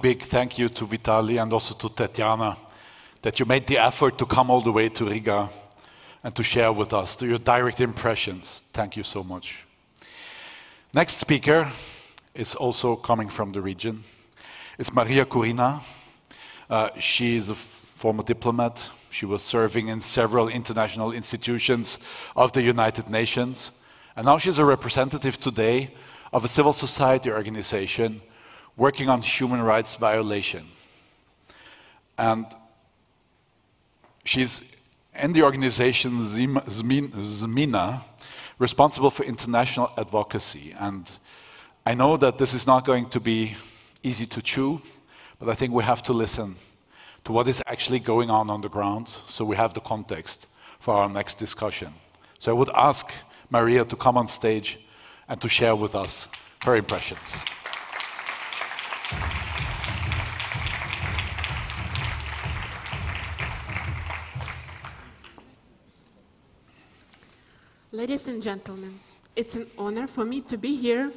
big thank you to Vitali and also to Tatiana that you made the effort to come all the way to Riga and to share with us your direct impressions. Thank you so much. Next speaker is also coming from the region. It's Maria Kurina. She is a former diplomat. She was serving in several international institutions of the United Nations. And now she's a representative today of a civil society organization working on human rights violation. And she's in the organization Zmina, responsible for international advocacy. And I know that this is not going to be easy to chew, but I think we have to listen to what is actually going on the ground, so we have the context for our next discussion. So I would ask Maria to come on stage and to share with us her impressions. Ladies and gentlemen, it's an honor for me to be here,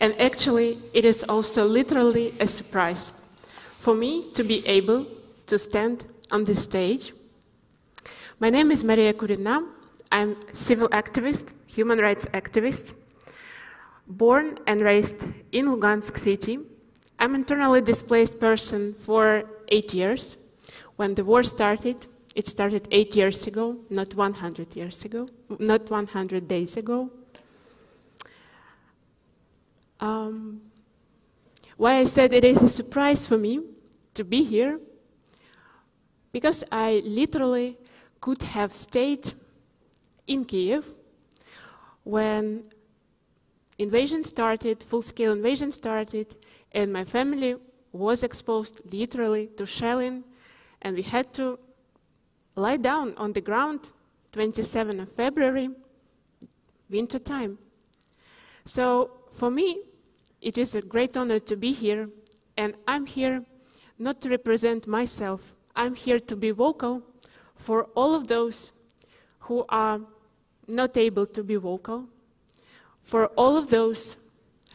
and actually it is also literally a surprise for me to be able to stand on this stage. My name is Maria Kurina. I'm a civil activist, human rights activist, born and raised in Lugansk city. I'm an internally displaced person for 8 years. When the war started, it started 8 years ago, not 100 years ago, not 100 days ago. Why I said it is a surprise for me to be here, because I literally could have stayed in Kiev when invasion started, full-scale invasion started, and my family was exposed literally to shelling, and we had to lie down on the ground, 27th of February, winter time. So for me, it is a great honor to be here, and I'm here not to represent myself. I'm here to be vocal for all of those who are not able to be vocal, for all of those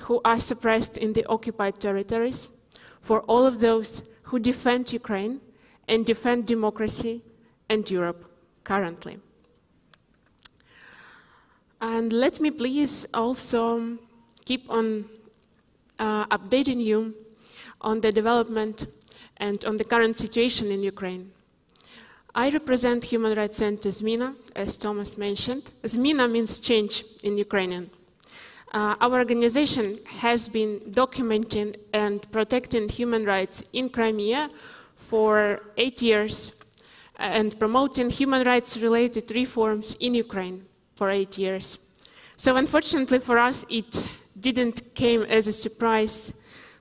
who are suppressed in the occupied territories, for all of those who defend Ukraine and defend democracy and Europe currently. And let me please also keep on updating you on the development and on the current situation in Ukraine. I represent Human Rights Center Zmina, as Thomas mentioned. Zmina means change in Ukrainian. Our organization has been documenting and protecting human rights in Crimea for 8 years, and promoting human rights-related reforms in Ukraine for 8 years. So unfortunately for us, it didn't came as a surprise,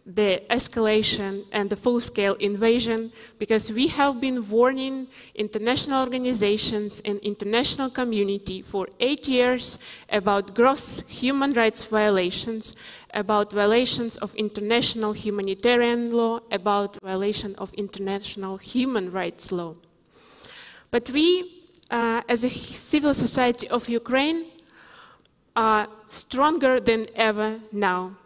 the escalation and the full-scale invasion, because we have been warning international organizations and international community for 8 years about gross human rights violations, about violations of international humanitarian law, about violation of international human rights law. But we, as a civil society of Ukraine, are stronger than ever now.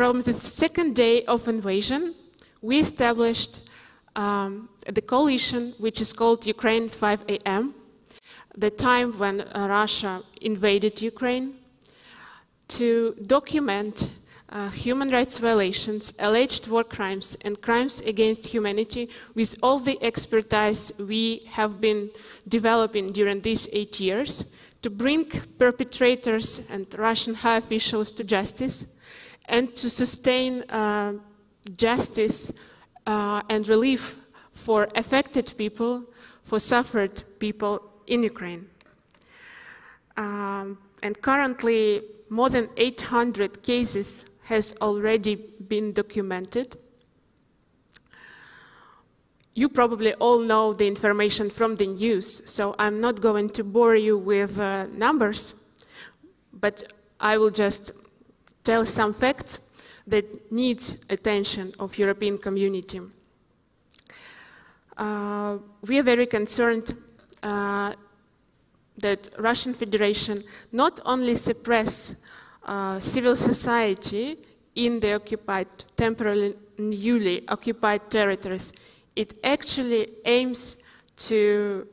From the second day of invasion, we established the coalition, which is called Ukraine 5 AM, the time when Russia invaded Ukraine, to document human rights violations, alleged war crimes, and crimes against humanity with all the expertise we have been developing during these 8 years to bring perpetrators and Russian high officials to justice and to sustain justice and relief for affected people, for suffered people in Ukraine. And currently, more than 800 cases has already been documented. You probably all know the information from the news, so I'm not going to bore you with numbers, but I will just tell some facts that need attention of European community. We are very concerned that Russian Federation not only suppress civil society in the occupied, temporarily newly occupied territories, it actually aims to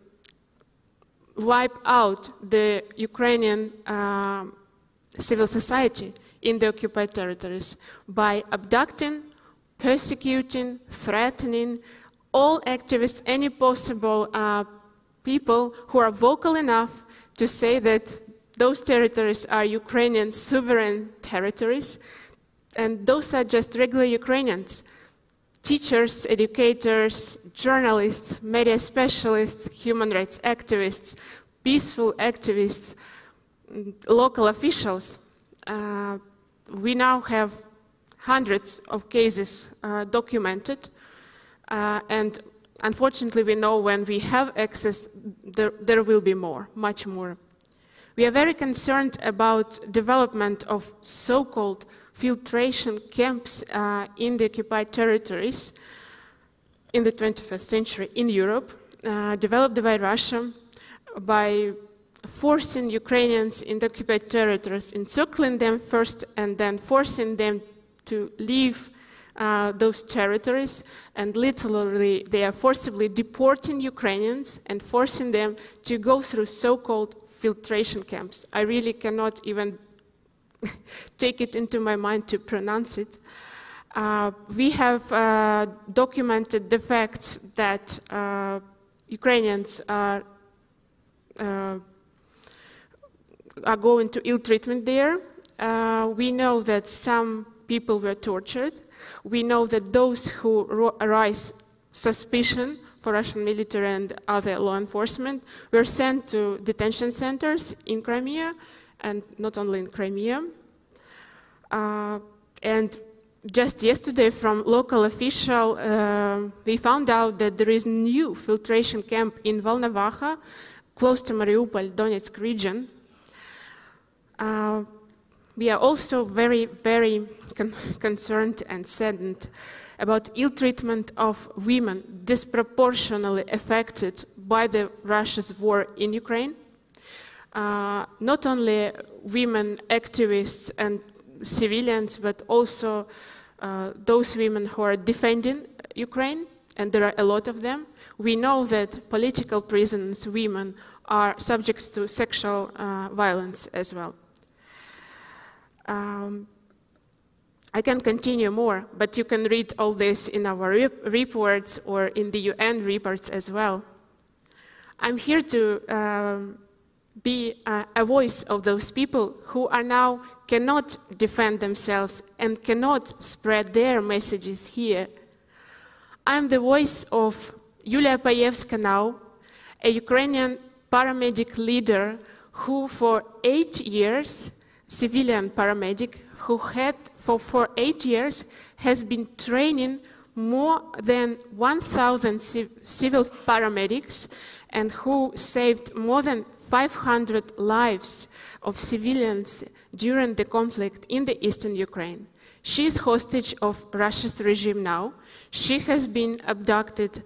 wipe out the Ukrainian civil society in the occupied territories by abducting, persecuting, threatening all activists, any possible people who are vocal enough to say that those territories are Ukrainian sovereign territories, and those are just regular Ukrainians. Teachers, educators, journalists, media specialists, human rights activists, peaceful activists, local officials. We now have hundreds of cases documented, and unfortunately we know when we have access there will be more, much more. We are very concerned about development of so-called filtration camps in the occupied territories in the 21st century in Europe, developed by Russia by forcing Ukrainians in the occupied territories, encircling them first and then forcing them to leave those territories, and literally they are forcibly deporting Ukrainians and forcing them to go through so-called filtration camps. I really cannot even take it into my mind to pronounce it. We have documented the fact that Ukrainians are going to ill treatment there. We know that some people were tortured. We know that those who arise suspicion for Russian military and other law enforcement were sent to detention centers in Crimea, and not only in Crimea. And just yesterday from local official, we found out that there is a new filtration camp in Volnovakha, close to Mariupol, Donetsk region. We are also very, very concerned and saddened about ill treatment of women disproportionately affected by the Russia's war in Ukraine. Not only women activists and civilians, but also those women who are defending Ukraine, and there are a lot of them. We know that political prisoners, women, are subject to sexual violence as well. I can continue more, but you can read all this in our reports or in the UN reports as well. I'm here to be a voice of those people who are now cannot defend themselves and cannot spread their messages here. I'm the voice of Yulia Payevska now, a Ukrainian paramedic leader who for 8 years, civilian paramedic, who had for 8 years has been training more than 1,000 civil paramedics and who saved more than 500 lives of civilians during the conflict in the eastern Ukraine. She is hostage of Russia's regime now. She has been abducted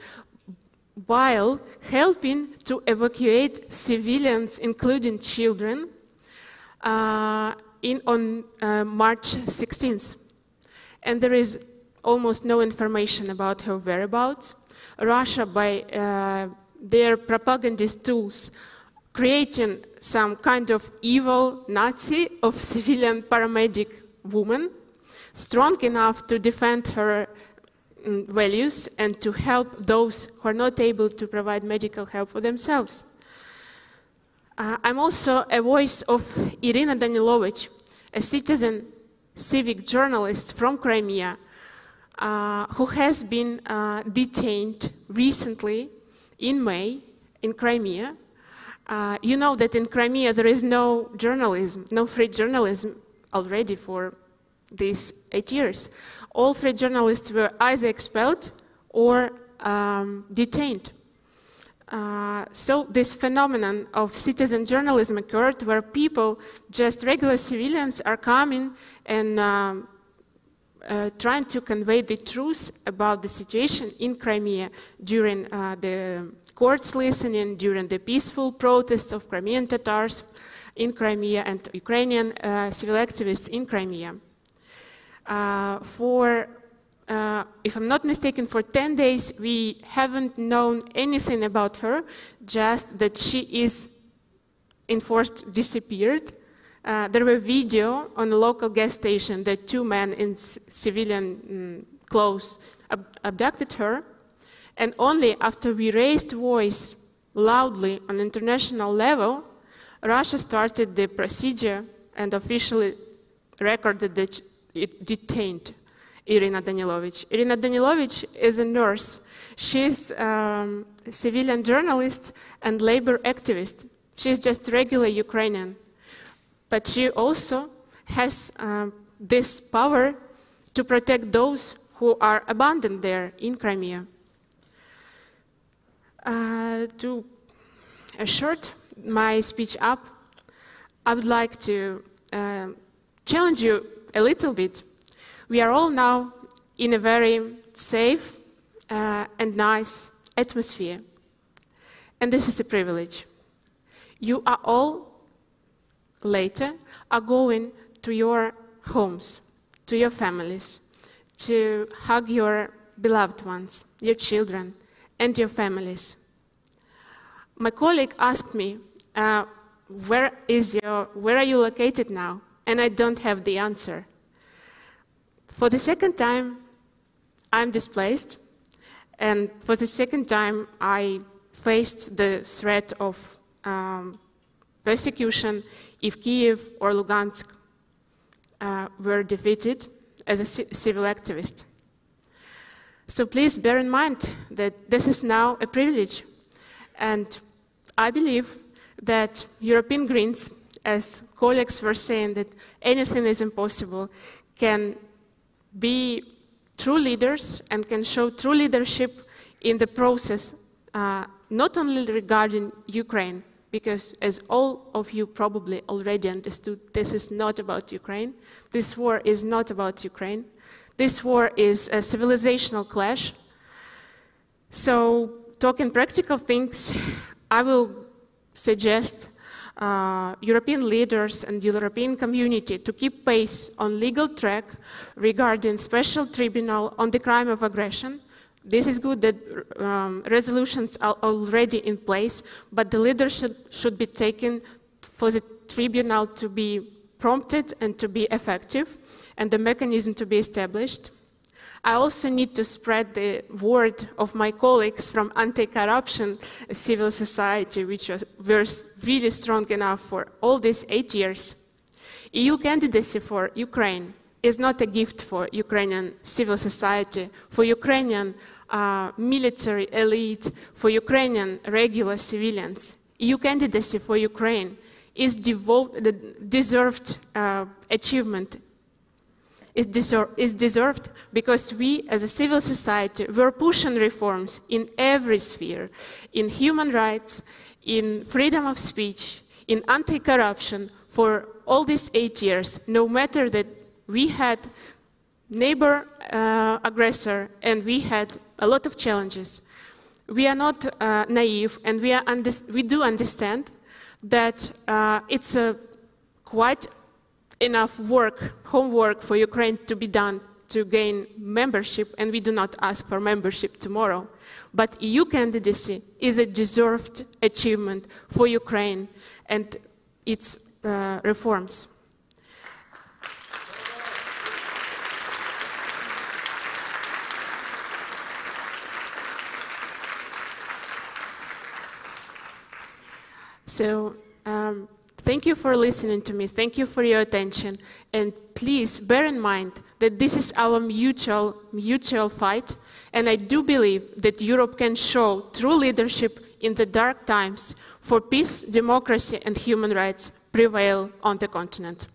while helping to evacuate civilians, including children, on March 16th. and there is almost no information about her whereabouts. Russia, by their propagandist tools, creating some kind of evil Nazi of civilian paramedic woman, strong enough to defend her values and to help those who are not able to provide medical help for themselves. I'm also a voice of Irina Danilovich, a citizen civic journalist from Crimea, who has been detained recently in May in Crimea. You know that in Crimea there is no journalism, no free journalism already for these 8 years. All free journalists were either expelled or detained. So this phenomenon of citizen journalism occurred, where people, just regular civilians, are coming and trying to convey the truth about the situation in Crimea during the courts listening, during the peaceful protests of Crimean Tatars in Crimea and Ukrainian civil activists in Crimea. If I'm not mistaken, for 10 days we haven't known anything about her, just that she is enforced disappeared. There were video on a local gas station that two men in civilian clothes abducted her, and only after we raised voice loudly on international level, Russia started the procedure and officially recorded that it detained Irina Danilovich. Irina Danilovich is a nurse. She's a civilian journalist and labor activist. She's just regular Ukrainian. But she also has this power to protect those who are abandoned there in Crimea. To short my speech up, I would like to challenge you a little bit. We are all now in a very safe and nice atmosphere, and this is a privilege. You are all later are going to your homes, to your families, to hug your beloved ones, your children, and your families. My colleague asked me, where are you located now? And I don't have the answer. For the second time, I'm displaced, and for the second time, I faced the threat of persecution if Kiev or Lugansk were defeated as a civil activist. So please bear in mind that this is now a privilege, and I believe that European Greens, as colleagues were saying, that anything is impossible, can be true leaders and can show true leadership in the process, not only regarding Ukraine, because as all of you probably already understood, this is not about Ukraine. This war is not about Ukraine. This war is a civilizational clash. So, talking practical things, I will suggest European leaders and the European community to keep pace on legal track regarding special tribunal on the crime of aggression. This is good that resolutions are already in place, but the leadership should be taken for the tribunal to be prompted and to be effective, and the mechanism to be established. I also need to spread the word of my colleagues from anti-corruption civil society, which were really strong enough for all these 8 years. EU candidacy for Ukraine is not a gift for Ukrainian civil society, for Ukrainian military elite, for Ukrainian regular civilians. EU candidacy for Ukraine is deserved achievement. Is deserved because we, as a civil society, were pushing reforms in every sphere, in human rights, in freedom of speech, in anti-corruption for all these 8 years, no matter that we had neighbor aggressor and we had a lot of challenges. We are not naive, and we do understand that it's a quite enough work, homework for Ukraine to be done to gain membership, and we do not ask for membership tomorrow. But EU candidacy is a deserved achievement for Ukraine and its reforms. So, thank you for listening to me, thank you for your attention, and please bear in mind that this is our mutual fight, and I do believe that Europe can show true leadership in the dark times for peace, democracy and human rights prevail on the continent.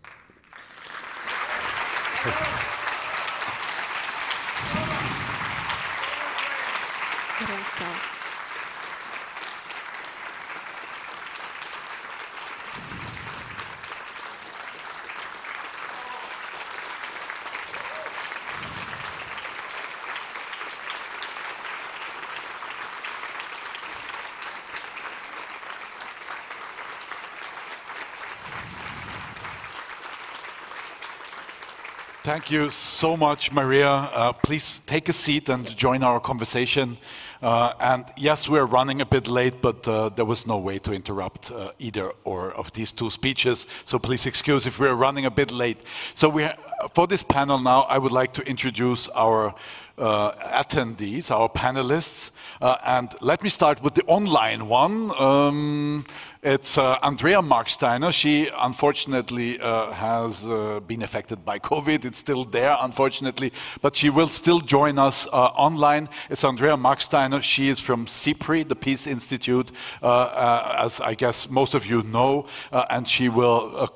Thank you so much, Maria. Please take a seat and join our conversation. And yes, we're running a bit late, but there was no way to interrupt either or of these two speeches. So please excuse if we're running a bit late. So for this panel now, I would like to introduce our attendees, our panelists. And let me start with the online one. It's Andrea Marksteiner. She unfortunately has been affected by COVID. It's still there, unfortunately, but she will still join us online. It's Andrea Marksteiner. She is from CPRI, the Peace Institute, as I guess most of you know, and she will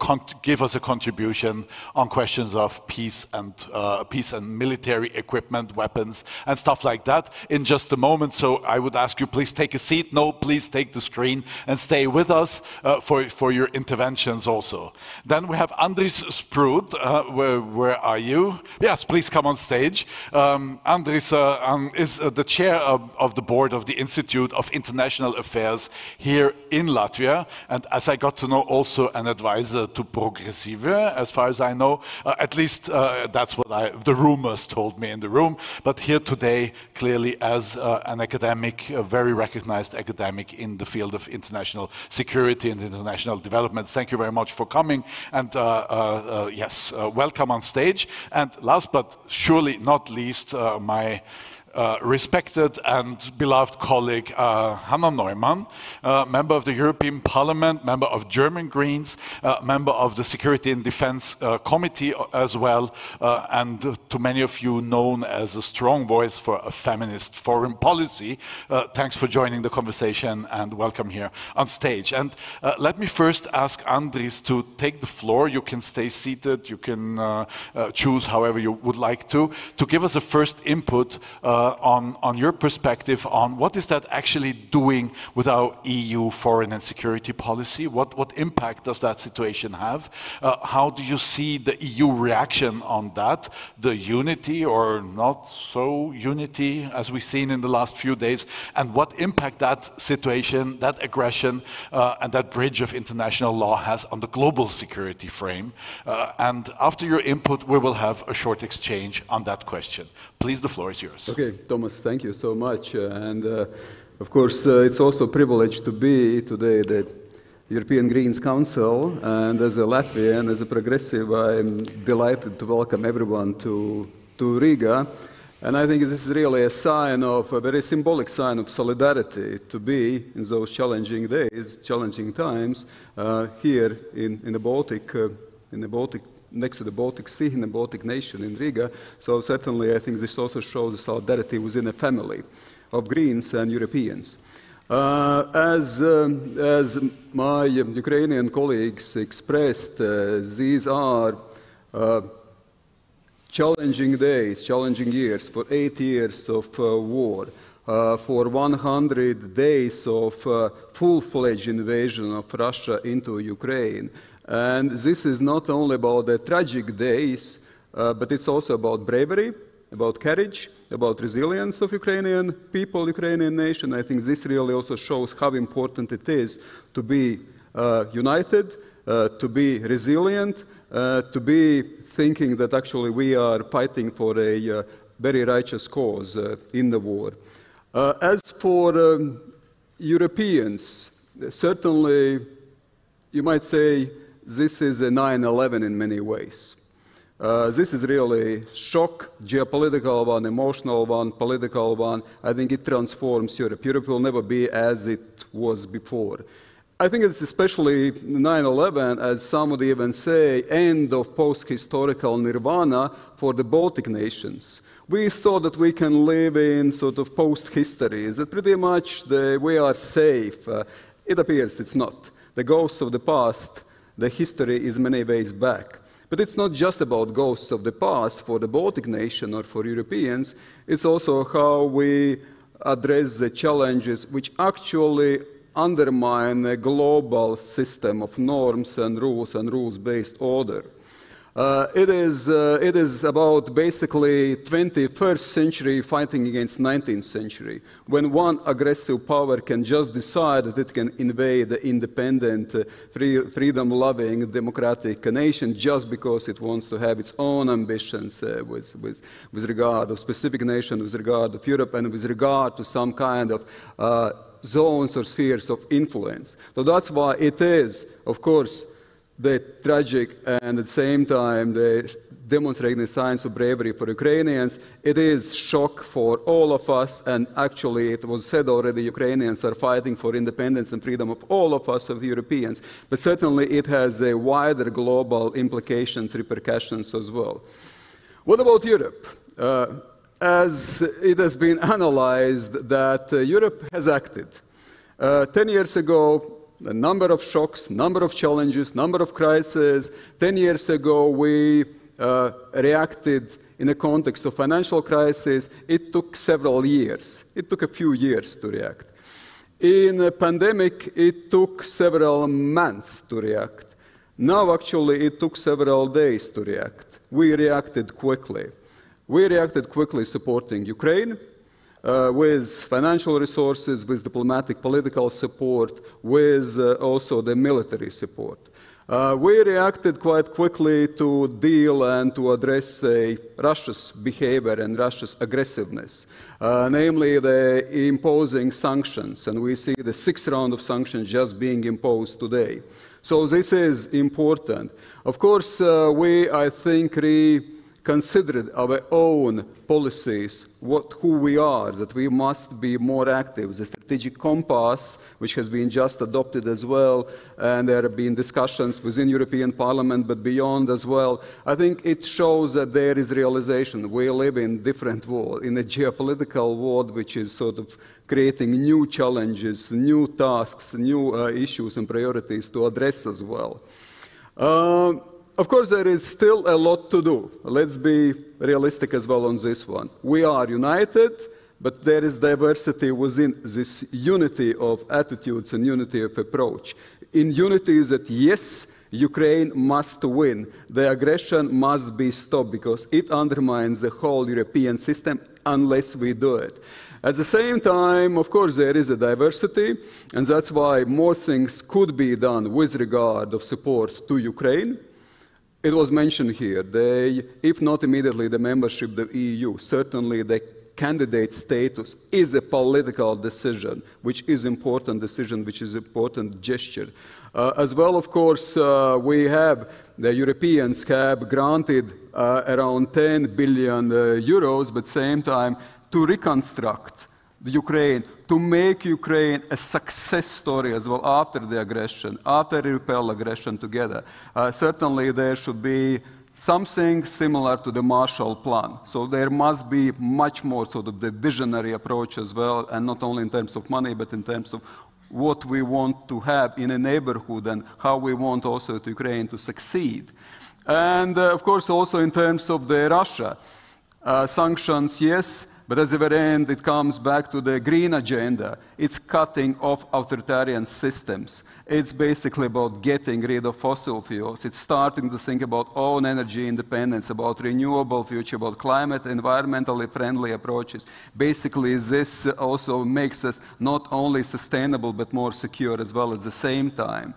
give us a contribution on questions of peace and military equipment, weapons, and stuff like that in just a moment. So I would ask you, please take a seat. No, please take the screen and stay with us. For your interventions also. Then we have Andris Sprūds. Where are you? Yes, please come on stage. Andris is the chair of the board of the Institute of International Affairs here in Latvia, and as I got to know, also an advisor to Progresīvie, as far as I know. At least that's what the rumors told me in the room, but here today clearly as an academic, a very recognized academic in the field of international security and international developments. Thank you very much for coming, and yes, welcome on stage. And last but surely not least, my respected and beloved colleague Hannah Neumann, member of the European Parliament, member of German Greens, member of the Security and Defense Committee as well, and to many of you known as a strong voice for a feminist foreign policy. Thanks for joining the conversation and welcome here on stage. And let me first ask Andris to take the floor. You can stay seated, you can choose however you would like to give us a first input on your perspective on what is that actually doing with our EU foreign and security policy? What impact does that situation have? How do you see the EU reaction on that? The unity or not so unity as we've seen in the last few days, and what impact that situation, that aggression and that bridge of international law has on the global security frame? And after your input, we will have a short exchange on that question. Please, the floor is yours. Okay, Thomas, thank you so much. And of course, it's also a privilege to be today the European Greens Council. And as a Latvian, as a progressive, I'm delighted to welcome everyone to Riga. And I think this is really a sign of, a very symbolic sign of solidarity to be in those challenging days, challenging times, here in the Baltic, next to the Baltic Sea, in the Baltic nation, in Riga. So certainly I think this also shows the solidarity within a family of Greens and Europeans. As my Ukrainian colleagues expressed, these are challenging days, challenging years, for 8 years of war, for 100 days of full-fledged invasion of Russia into Ukraine. And this is not only about the tragic days, but it's also about bravery, about courage, about resilience of Ukrainian people, Ukrainian nation. I think this really also shows how important it is to be united, to be resilient, to be thinking that actually we are fighting for a very righteous cause in the war. As for Europeans, certainly you might say this is a 9/11 in many ways. This is really shock, geopolitical one, emotional one, political one. I think it transforms Europe. Europe will never be as it was before. I think it's especially 9/11, as some would even say, end of post-historical nirvana for the Baltic nations. We thought that we can live in sort of post-histories, that pretty much we are safe. It appears it's not. The ghosts of the past, the history is many ways back. But it's not just about ghosts of the past for the Baltic nation or for Europeans. It's also how we address the challenges which actually undermine a global system of norms and rules-based order. It is about basically 21st century fighting against 19th century, when one aggressive power can just decide that it can invade the independent, freedom-loving, democratic nation just because it wants to have its own ambitions with regard to specific nation, with regard to Europe, and with regard to some kind of zones or spheres of influence. So that's why it is, of course, the tragic and at the same time the demonstrating the signs of bravery for Ukrainians. It is shock for all of us, and actually it was said already, Ukrainians are fighting for independence and freedom of all of us, of Europeans, but certainly it has a wider global implications, repercussions as well. What about Europe? As it has been analyzed that Europe has acted. 10 years ago, a number of shocks, number of challenges, number of crises. 10 years ago, we reacted in the context of financial crisis. It took several years. It took a few years to react. In a pandemic, it took several months to react. Now, actually, it took several days to react. We reacted quickly. We reacted quickly supporting Ukraine, with financial resources, with diplomatic, political support, with also the military support. We reacted quite quickly to deal and to address Russia's behavior and Russia's aggressiveness, namely the imposing sanctions, and we see the sixth round of sanctions just being imposed today. So this is important. Of course, we, I think, considered our own policies, who we are, that we must be more active. The strategic compass, which has been just adopted as well, and there have been discussions within European Parliament, but beyond as well. I think it shows that there is realization. We live in a different world, in a geopolitical world, which is sort of creating new challenges, new tasks, new issues and priorities to address as well. Of course, there is still a lot to do. Let's be realistic as well on this one. We are united, but there is diversity within this unity of attitudes and unity of approach. In unity is that, yes, Ukraine must win. The aggression must be stopped because it undermines the whole European system unless we do it. At the same time, of course, there is a diversity, and that's why more things could be done with regard of support to Ukraine. It was mentioned here, if not immediately the membership of the EU, certainly the candidate status is a political decision, which is important decision, which is important gesture. As well, of course, the Europeans have granted around 10 billion euros, but same time to reconstruct Ukraine, to make Ukraine a success story as well after the aggression, after repel aggression together. Certainly there should be something similar to the Marshall Plan. So there must be much more sort of the visionary approach as well, and not only in terms of money, but in terms of what we want to have in a neighborhood and how we want also to Ukraine to succeed. And of course also in terms of the Russia. Sanctions, yes, but at the very end it comes back to the green agenda. It's cutting off authoritarian systems. It's basically about getting rid of fossil fuels. It's starting to think about own energy independence, about renewable future, about climate, environmentally friendly approaches. Basically, this also makes us not only sustainable but more secure as well at the same time.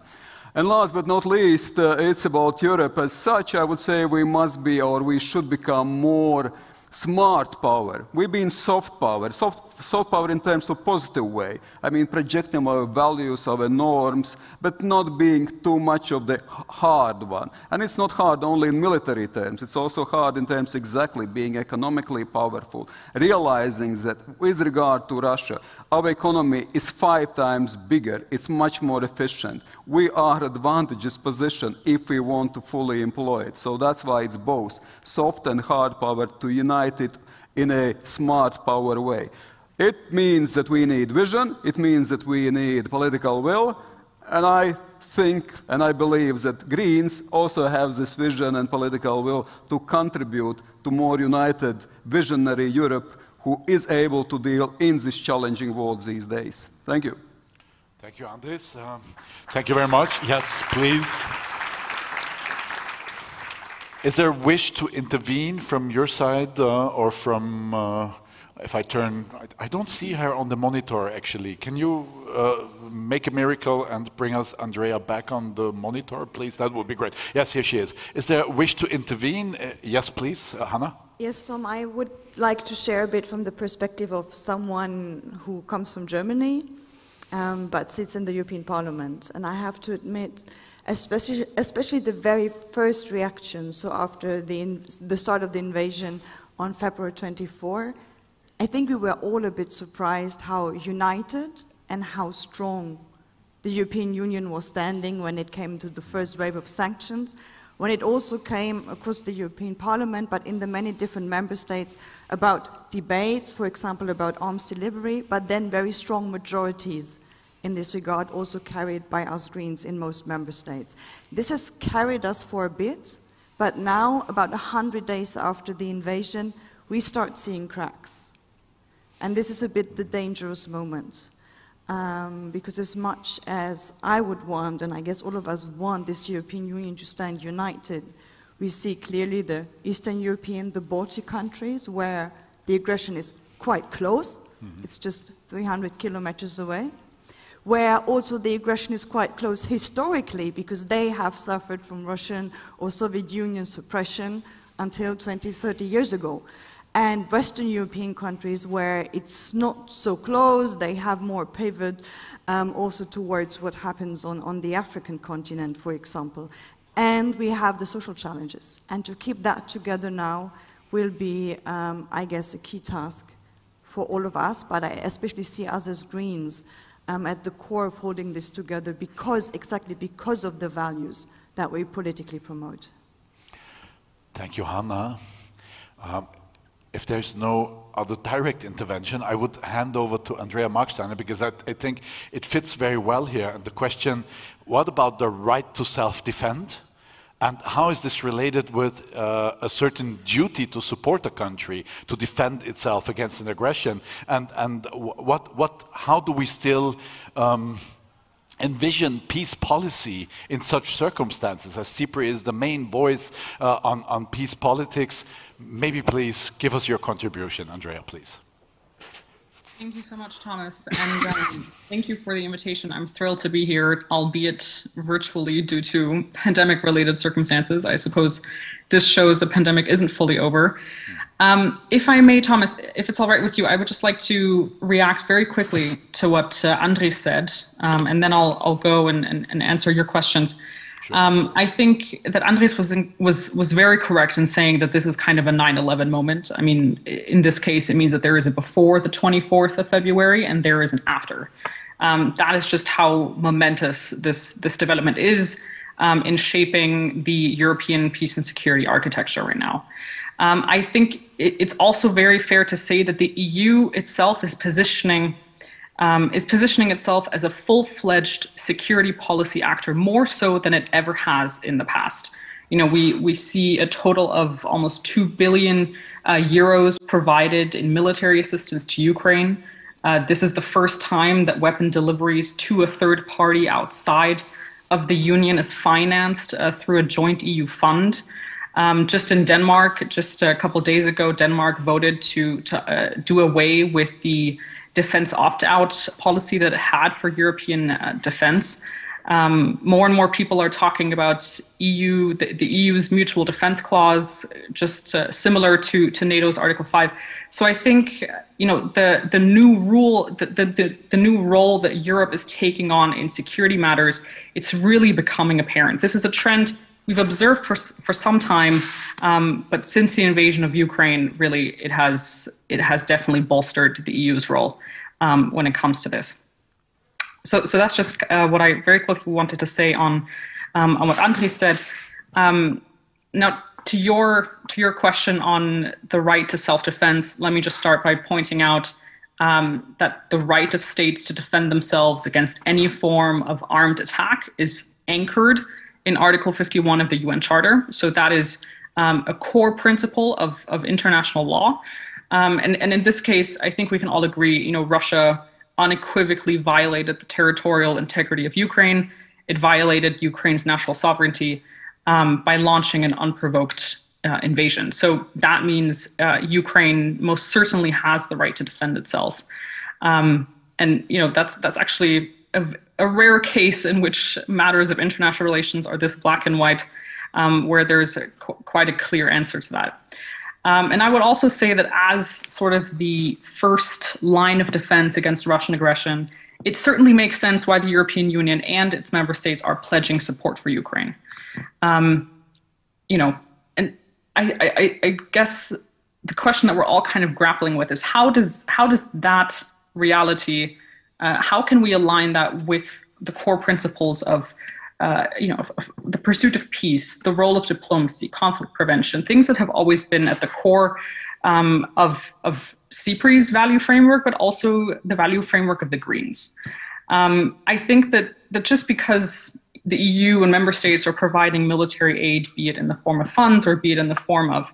And last but not least, it's about Europe as such. I would say we must be, or we should become, more smart power. We've been soft power, soft power in terms of positive way. I mean, projecting our values, our norms, but not being too much of the hard one. And it's not hard only in military terms. It's also hard in terms exactly being economically powerful, realizing that with regard to Russia, our economy is 5 times bigger. It's much more efficient. We are advantageous position if we want to fully employ it. So that's why it's both soft and hard power to unite it in a smart power way. It means that we need vision, it means that we need political will, and I think and I believe that Greens also have this vision and political will to contribute to more united, visionary Europe who is able to deal in this challenging world these days. Thank you. Thank you, Andris. Thank you very much. Yes, please. Is there a wish to intervene from your side or from, if I turn, I don't see her on the monitor actually. Can you make a miracle and bring us Andrea back on the monitor, please? That would be great. Yes, here she is. Is there a wish to intervene? Yes, please, Hannah. Yes, Tom, I would like to share a bit from the perspective of someone who comes from Germany. But sits in the European Parliament, and I have to admit, especially the very first reaction, so after the start of the invasion on February 24, I think we were all a bit surprised how united and how strong the European Union was standing when it came to the first wave of sanctions, when it also came across the European Parliament, but in the many different member states, about debates, for example, about arms delivery, but then very strong majorities in this regard also carried by us Greens in most member states. This has carried us for a bit, but now, about 100 days after the invasion, we start seeing cracks. And this is a bit the dangerous moment. Because as much as I would want, and I guess all of us want this European Union to stand united, we see clearly the Eastern European, the Baltic countries, where the aggression is quite close. Mm-hmm. It's just 300 kilometers away. Where also the aggression is quite close historically, because they have suffered from Russian or Soviet Union suppression until 20, 30 years ago. And Western European countries where it's not so close, they have more pivot also towards what happens on the African continent, for example. And we have the social challenges. And to keep that together now will be, I guess, a key task for all of us, but I especially see us as Greens at the core of holding this together because, exactly because of the values that we politically promote. Thank you, Hannah. If there's no other direct intervention, I would hand over to Andrea Marksteiner because I think it fits very well here. And the question, what about the right to self-defend? And how is this related with a certain duty to support a country, to defend itself against an aggression? And how do we still envision peace policy in such circumstances? As CIPRI is the main voice on peace politics, maybe please give us your contribution, Andrea, please. Thank you so much, Thomas, and thank you for the invitation. I'm thrilled to be here, albeit virtually due to pandemic-related circumstances. I suppose this shows the pandemic isn't fully over. If I may, Thomas, if it's all right with you, I would just like to react very quickly to what Andris said, and then I'll go and answer your questions. Sure. I think that Andris was very correct in saying that this is kind of a 9/11 moment. I mean, in this case, it means that there is a before the 24th of February and there is an after. That is just how momentous this development is in shaping the European peace and security architecture right now. I think it's also very fair to say that the EU itself is positioning itself as a full-fledged security policy actor, more so than it ever has in the past. You know, we see a total of almost 2 billion euros provided in military assistance to Ukraine. This is the first time that weapon deliveries to a third party outside of the Union is financed through a joint EU fund. Just in Denmark, just a couple days ago, Denmark voted to do away with the defense opt-out policy that it had for European defense. More and more people are talking about the EU's mutual defense clause, just similar to NATO's Article 5. So I think, you know, the new rule, the new role that Europe is taking on in security matters, it's really becoming apparent. This is a trend we've observed for some time, but since the invasion of Ukraine, really, it has definitely bolstered the EU's role when it comes to this. So that's just what I very quickly wanted to say on what Andris said. Now, to your question on the right to self-defense, let me just start by pointing out that the right of states to defend themselves against any form of armed attack is anchored in Article 51 of the UN Charter. So that is a core principle of international law. And in this case, I think we can all agree, you know, Russia unequivocally violated the territorial integrity of Ukraine. It violated Ukraine's national sovereignty by launching an unprovoked invasion. So that means Ukraine most certainly has the right to defend itself. And, you know, that's actually a rare case in which matters of international relations are this black and white, where there's quite a clear answer to that. And I would also say that as sort of the first line of defense against Russian aggression, it certainly makes sense why the European Union and its member states are pledging support for Ukraine. You know, and I guess the question that we're all kind of grappling with is how does that reality, how can we align that with the core principles of you know, of the pursuit of peace, the role of diplomacy, conflict prevention, things that have always been at the core of CPRI's value framework, but also the value framework of the Greens. I think that just because the EU and member states are providing military aid, be it in the form of funds or be it in the form of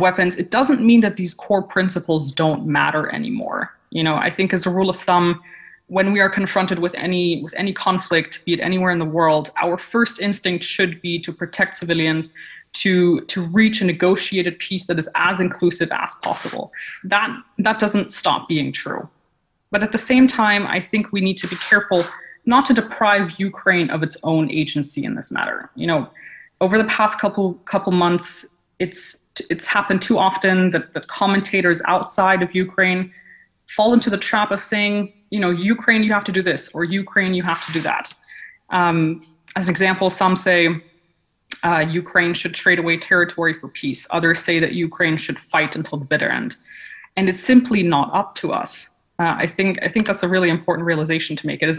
weapons, it doesn't mean that these core principles don't matter anymore. You know, I think as a rule of thumb, when we are confronted with any conflict, be it anywhere in the world, our first instinct should be to protect civilians, to reach a negotiated peace that is as inclusive as possible. That doesn't stop being true. But at the same time, I think we need to be careful not to deprive Ukraine of its own agency in this matter. You know, over the past couple months, it's happened too often that commentators outside of Ukraine fall into the trap of saying, you know, Ukraine, you have to do this, or Ukraine, you have to do that. As an example, some say Ukraine should trade away territory for peace. Others say that Ukraine should fight until the bitter end. And it's simply not up to us. I think that's a really important realization to make. It is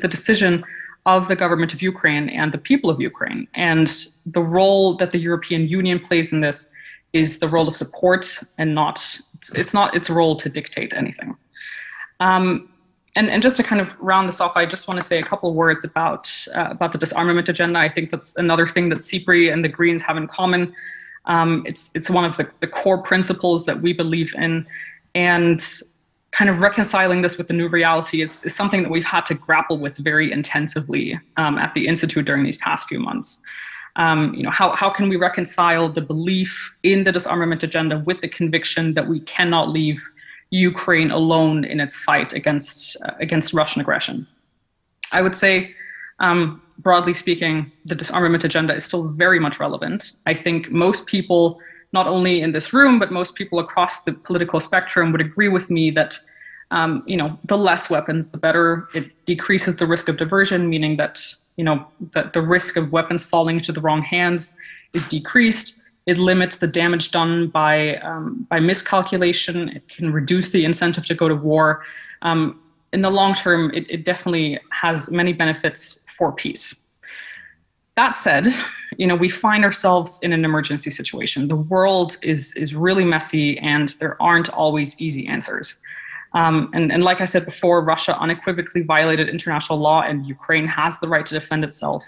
the decision of the government of Ukraine and the people of Ukraine. And the role that the European Union plays in this is the role of support, and it's not its role to dictate anything. And just to kind of round this off, I just want to say a couple of words about the disarmament agenda. I think that's another thing that CPRI and the Greens have in common. It's one of the core principles that we believe in, and kind of reconciling this with the new reality is something that we've had to grapple with very intensively at the Institute during these past few months. You know, how can we reconcile the belief in the disarmament agenda with the conviction that we cannot leave Ukraine alone in its fight against Russian aggression? I would say, broadly speaking, the disarmament agenda is still very much relevant. I think most people, not only in this room, but most people across the political spectrum would agree with me that, you know, the less weapons, the better. It decreases the risk of diversion, meaning that, you know, that the risk of weapons falling into the wrong hands is decreased. It limits the damage done by miscalculation. It can reduce the incentive to go to war. In the long term, it definitely has many benefits for peace. That said, you know, we find ourselves in an emergency situation. The world is really messy, and there aren't always easy answers. And like I said before, Russia unequivocally violated international law, and Ukraine has the right to defend itself.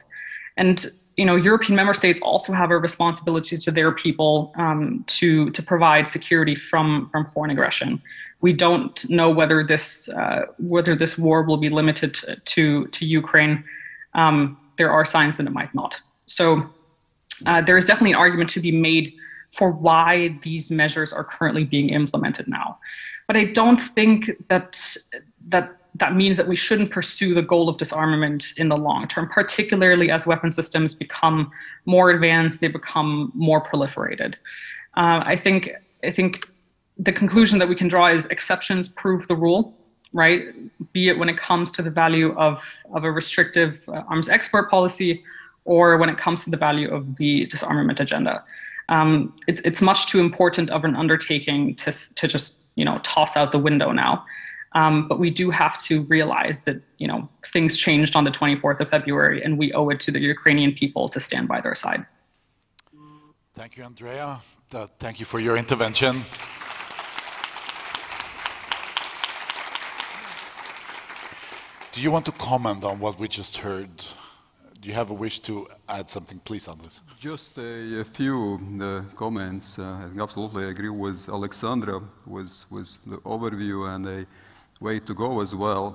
And, you know, European member states also have a responsibility to their people to provide security from foreign aggression. We don't know whether this war will be limited to Ukraine. There are signs that it might not. So there is definitely an argument to be made for why these measures are currently being implemented now. But I don't think that that means that we shouldn't pursue the goal of disarmament in the long term, particularly as weapon systems become more advanced, they become more proliferated. I think the conclusion that we can draw is exceptions prove the rule, right? Be it when it comes to the value of a restrictive arms export policy, or when it comes to the value of the disarmament agenda. It's much too important of an undertaking to just, you know, toss out the window now. But we do have to realize that, you know, things changed on the 24th of February, and we owe it to the Ukrainian people to stand by their side. Thank you, Andrea. Thank you for your intervention. Do you want to comment on what we just heard? Do you have a wish to add something, please, on this? Just a few comments. I absolutely agree with Alexandra, with the overview and a way to go as well.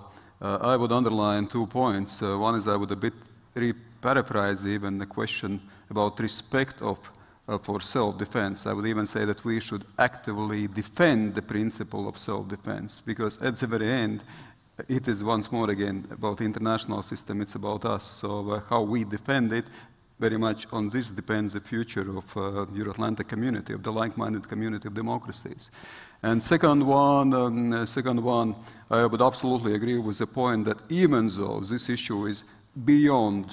I would underline 2 points. One is I would a bit re-paraphrase even the question about respect of for self-defense. I would even say that we should actively defend the principle of self-defense, because at the very end, it is once more again about the international system, it's about us. So how we defend it, very much on this depends the future of Euro-Atlantic community, of the like-minded community of democracies. And second one, I would absolutely agree with the point that even though this issue is beyond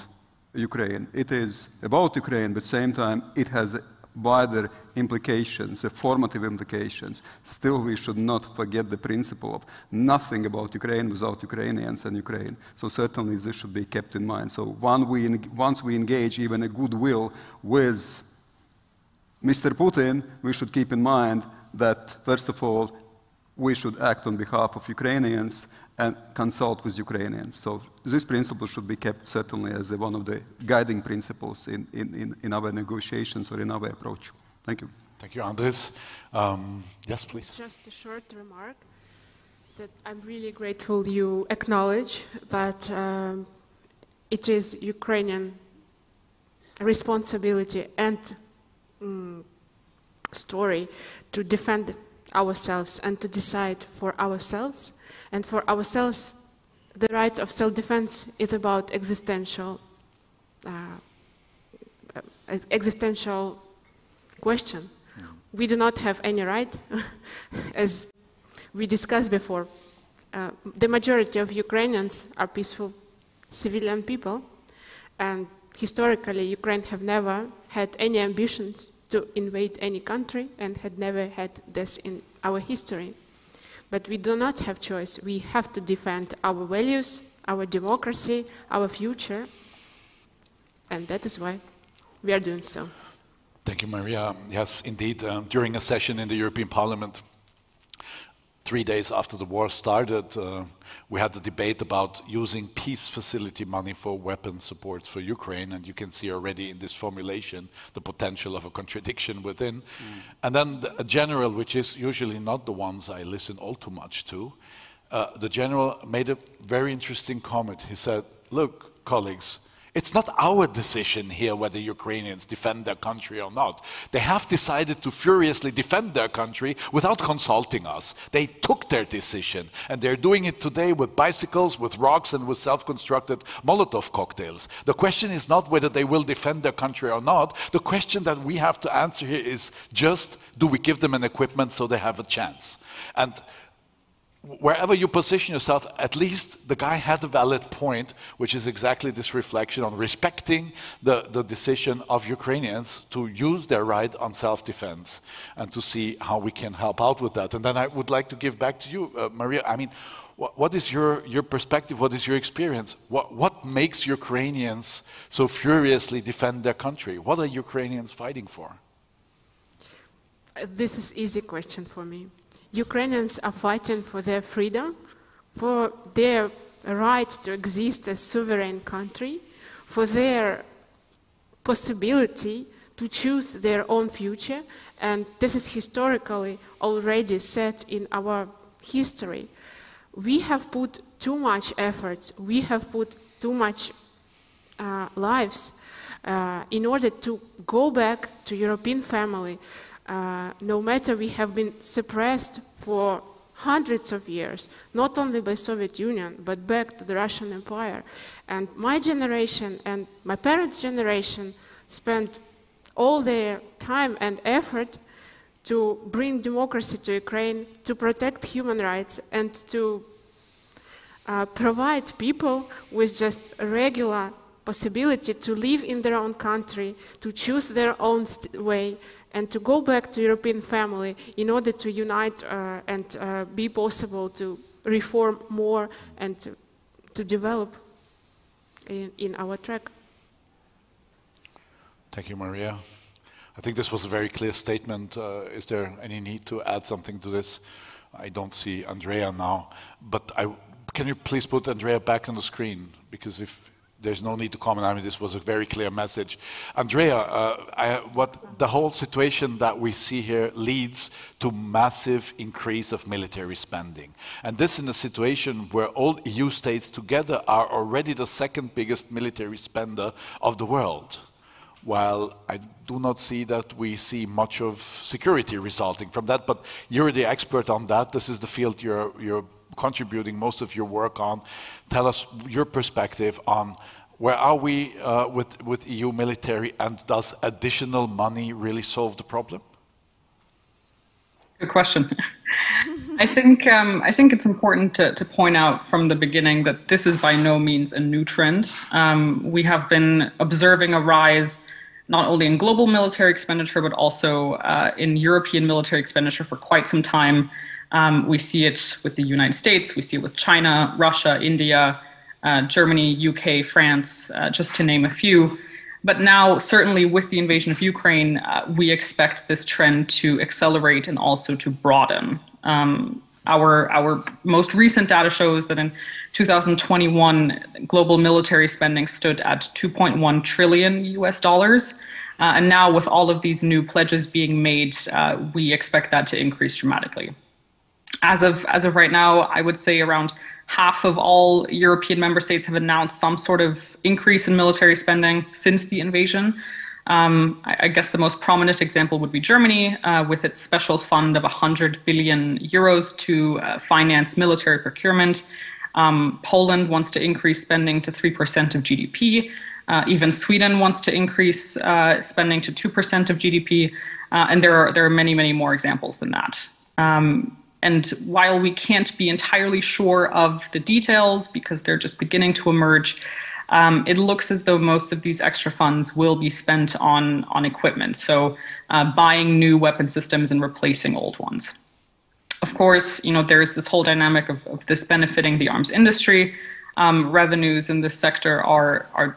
Ukraine, it is about Ukraine, but at the same time it has wider implications, the formative implications. Still, we should not forget the principle of nothing about Ukraine without Ukrainians and Ukraine. So certainly this should be kept in mind. So once we engage even a goodwill with Mr. Putin, we should keep in mind that, first of all, we should act on behalf of Ukrainians and consult with Ukrainians. So this principle should be kept certainly as one of the guiding principles in our negotiations or in our approach. Thank you. Thank you, Andris. Yes, please. Just a short remark that I'm really grateful you acknowledge that it is Ukrainian responsibility and story to defend ourselves and to decide for ourselves. And for ourselves, the right of self-defense is about existential question. No. We do not have any right, as we discussed before. The majority of Ukrainians are peaceful civilian people, and historically Ukraine have never had any ambitions to invade any country and had never had this in our history. But we do not have choice. We have to defend our values, our democracy, our future. And that is why we are doing so. Thank you, Maria. Yes, indeed. During a session in the European Parliament, 3 days after the war started, we had the debate about using peace facility money for weapons support for Ukraine, and you can see already in this formulation the potential of a contradiction within. And then a general, which is usually not the ones I listen all too much to, the general made a very interesting comment. He said, look, colleagues, it's not our decision here whether Ukrainians defend their country or not. They have decided to furiously defend their country without consulting us. They took their decision, and they're doing it today with bicycles, with rocks, and with self-constructed Molotov cocktails. The question is not whether they will defend their country or not. The question that we have to answer here is just, do we give them an equipment so they have a chance? And wherever you position yourself, at least the guy had a valid point, which is exactly this reflection on respecting the decision of Ukrainians to use their right on self-defense and to see how we can help out with that. And then I would like to give back to you, Maria. I mean, what is your perspective? What is your experience? What makes Ukrainians so furiously defend their country? What are Ukrainians fighting for? This is an easy question for me. Ukrainians are fighting for their freedom, for their right to exist as a sovereign country, for their possibility to choose their own future, and this is historically already set in our history. We have put too much effort, we have put too much lives in order to go back to European family. No matter we have been suppressed for hundreds of years, not only by Soviet Union, but back to the Russian Empire. And my generation and my parents' generation spent all their time and effort to bring democracy to Ukraine, to protect human rights, and to provide people with just a regular possibility to live in their own country, to choose their own way, and to go back to European family in order to unite and be possible to reform more and to develop in our track. Thank you, Maria. I think this was a very clear statement. Is there any need to add something to this? I don't see Andrea now, but can you please put Andrea back on the screen? Because if there's no need to comment, I mean, this was a very clear message. Andrea, what the whole situation that we see here leads to massive increase of military spending. And this in a situation where all EU states together are already the second biggest military spender of the world. While I do not see that we see much of security resulting from that, but you're the expert on that. This is the field you're contributing most of your work on. Tell us your perspective on where are we with EU military, and does additional money really solve the problem? Good question. I think it's important to point out from the beginning that this is by no means a new trend. We have been observing a rise not only in global military expenditure, but also in European military expenditure for quite some time. We see it with the United States, we see it with China, Russia, India, Germany, UK, France, just to name a few. But now, certainly with the invasion of Ukraine, we expect this trend to accelerate and also to broaden. Our most recent data shows that in 2021, global military spending stood at $2.1 trillion. And now with all of these new pledges being made, we expect that to increase dramatically. As of right now, I would say around half of all European member states have announced some sort of increase in military spending since the invasion. I guess the most prominent example would be Germany, with its special fund of 100 billion euros to finance military procurement. Poland wants to increase spending to 3% of GDP. Even Sweden wants to increase spending to 2% of GDP. And there are many, many more examples than that. And while we can't be entirely sure of the details because they're just beginning to emerge, it looks as though most of these extra funds will be spent on equipment, so buying new weapon systems and replacing old ones. Of course, you know, there's this whole dynamic of this benefiting the arms industry. Revenues in this sector are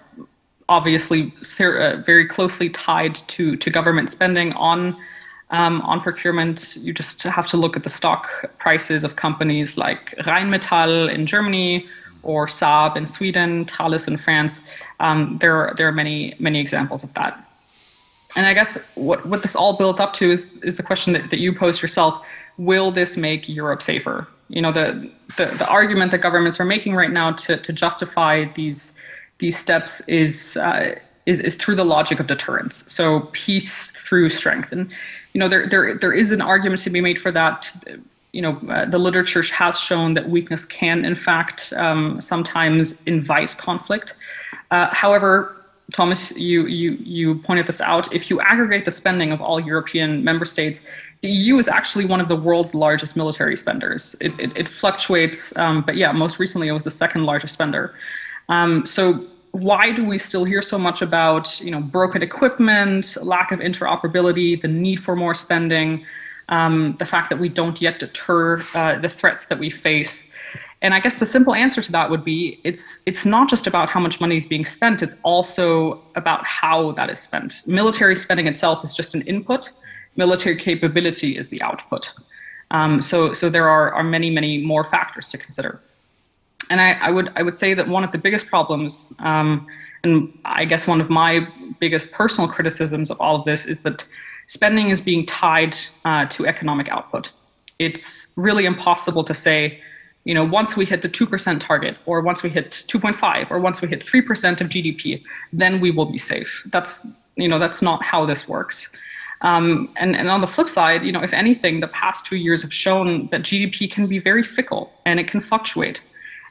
obviously very closely tied to government spending on procurement. You just have to look at the stock prices of companies like Rheinmetall in Germany or Saab in Sweden, Thales in France. There are many, many examples of that. And I guess what this all builds up to is the question that you posed yourself: will this make Europe safer? You know, the argument that governments are making right now to justify these steps is through the logic of deterrence. So peace through strength. And you know, there is an argument to be made for that. You know, the literature has shown that weakness can, in fact, sometimes invite conflict. However, Thomas, you pointed this out. If you aggregate the spending of all European member states, the EU is actually one of the world's largest military spenders. It fluctuates, but yeah, most recently it was the second largest spender. So why do we still hear so much about, you know, broken equipment, lack of interoperability, the need for more spending, the fact that we don't yet deter the threats that we face? And I guess the simple answer to that would be it's not just about how much money is being spent, it's also about how that is spent. Military spending itself is just an input. Military capability is the output. So there are many, many more factors to consider. And I would say that one of the biggest problems, and I guess one of my biggest personal criticisms of all of this, is that spending is being tied to economic output. It's really impossible to say, you know, once we hit the 2% target, or once we hit 2.5, or once we hit 3% of GDP, then we will be safe. That's not how this works. And on the flip side, you know, if anything, the past 2 years have shown that GDP can be very fickle and it can fluctuate.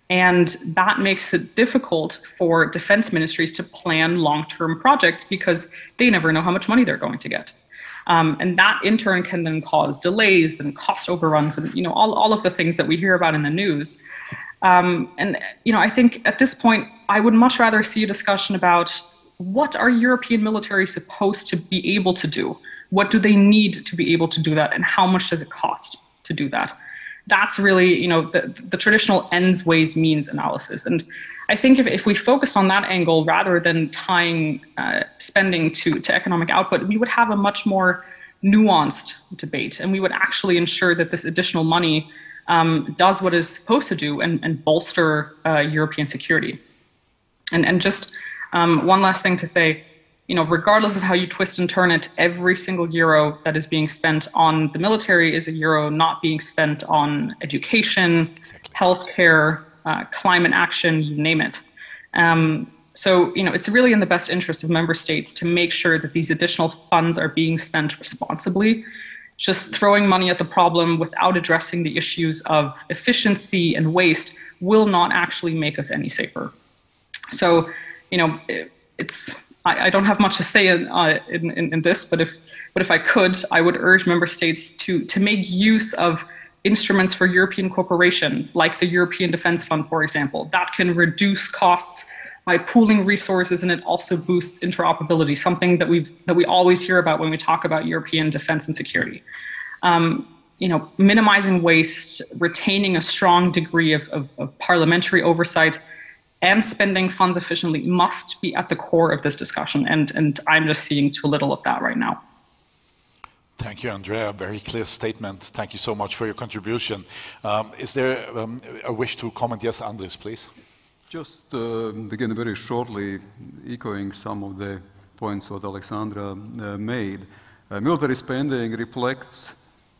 And that makes it difficult for defense ministries to plan long-term projects because they never know how much money they're going to get. And that in turn can then cause delays and cost overruns and, you know, all of the things that we hear about in the news. And, you know, I think at this point, I would much rather see a discussion about what are European military supposed to be able to do? What do they need to be able to do that? And how much does it cost to do that? That's really, you know, the traditional ends, ways, means analysis. And I think if we focus on that angle rather than tying spending to economic output, we would have a much more nuanced debate. And we would actually ensure that this additional money does what it's supposed to do and bolster European security. And just one last thing to say, you know, regardless of how you twist and turn it, every single euro that is being spent on the military is a euro not being spent on education, healthcare, climate action, you name it. So, you know, it's really in the best interest of member states to make sure that these additional funds are being spent responsibly. Just throwing money at the problem without addressing the issues of efficiency and waste will not actually make us any safer. So, you know, I don't have much to say in this, but if I could, I would urge member states to make use of instruments for European cooperation, like the European Defence Fund, for example. That can reduce costs by pooling resources, and it also boosts interoperability, something that we always hear about when we talk about European defence and security. You know, minimizing waste, retaining a strong degree of parliamentary oversight, and spending funds efficiently must be at the core of this discussion. And I'm just seeing too little of that right now. Thank you, Andrea. Very clear statement. Thank you so much for your contribution. Is there a wish to comment? Yes, Andris, please. Just again, very shortly, echoing some of the points that Alexandra made. Military spending reflects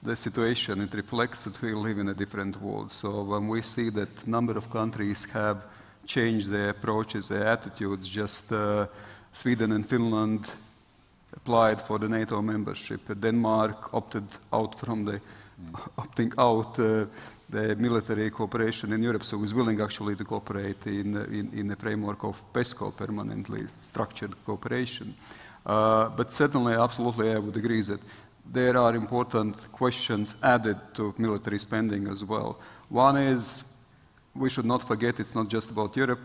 the situation. It reflects that we live in a different world. So when we see that a number of countries have change their approaches, their attitudes. Just Sweden and Finland applied for the NATO membership. Denmark opted out from the opting out the military cooperation in Europe, so it was willing actually to cooperate in the framework of PESCO, permanently structured cooperation. But certainly, absolutely, I would agree that there are important questions added to military spending as well. One is, we should not forget it's not just about Europe,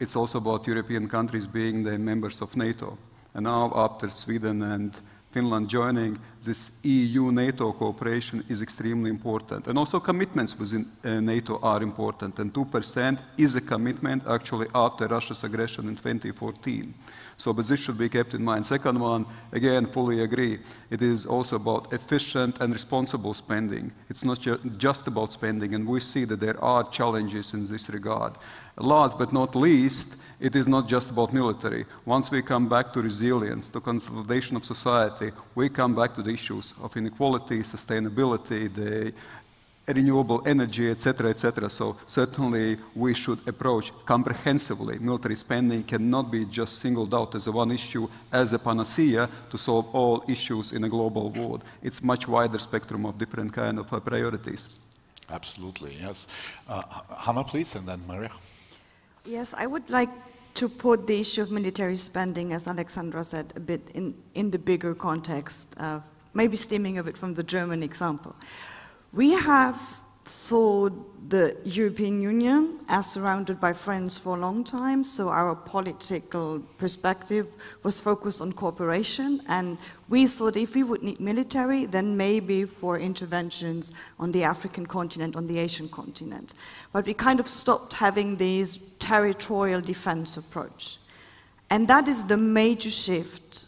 it's also about European countries being the members of NATO. And now, after Sweden and Finland joining, this EU-NATO cooperation is extremely important. And also commitments within NATO are important. And 2% is a commitment, actually, after Russia's aggression in 2014. So, but this should be kept in mind. Second one, again, fully agree. It is also about efficient and responsible spending. It's not just about spending, and we see that there are challenges in this regard. Last but not least, it is not just about military. Once we come back to resilience, to consolidation of society, we come back to the issues of inequality, sustainability, the renewable energy, etc., etc. So certainly we should approach comprehensively. Military spending cannot be just singled out as a one issue, as a panacea to solve all issues in a global world. It's much wider spectrum of different kind of priorities. Absolutely, yes. Hannah, please, and then Maria. Yes, I would like to put the issue of military spending, as Alexandra said, a bit in the bigger context, maybe stemming a bit from the German example. We have thought the European Union as surrounded by friends for a long time, so our political perspective was focused on cooperation, and we thought if we would need military, then maybe for interventions on the African continent, on the Asian continent. But we kind of stopped having this territorial defense approach. And that is the major shift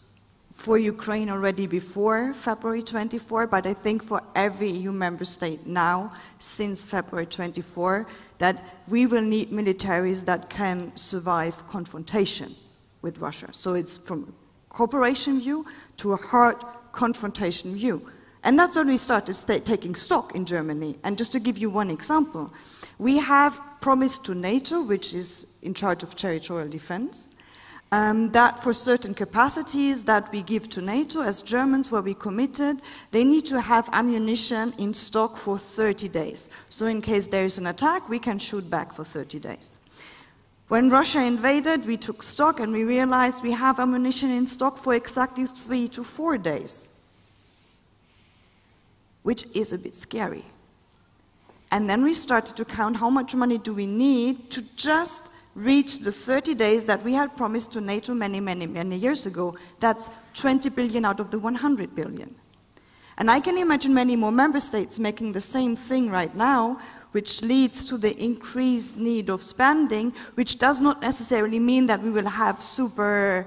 for Ukraine already before February 24, but I think for every EU member state now, since February 24, that we will need militaries that can survive confrontation with Russia. So it's from a cooperation view to a hard confrontation view. And that's when we started taking stock in Germany. And just to give you one example, we have promised to NATO, which is in charge of territorial defense, that for certain capacities that we give to NATO as Germans where we committed, they need to have ammunition in stock for 30 days. So in case there is an attack, we can shoot back for 30 days. When Russia invaded, we took stock and we realized we have ammunition in stock for exactly 3 to 4 days, which is a bit scary. And then we started to count how much money do we need to just reach the 30 days that we had promised to NATO many years ago. That's 20 billion out of the 100 billion. And I can imagine many more member states making the same thing right now, which leads to the increased need of spending, which does not necessarily mean that we will have super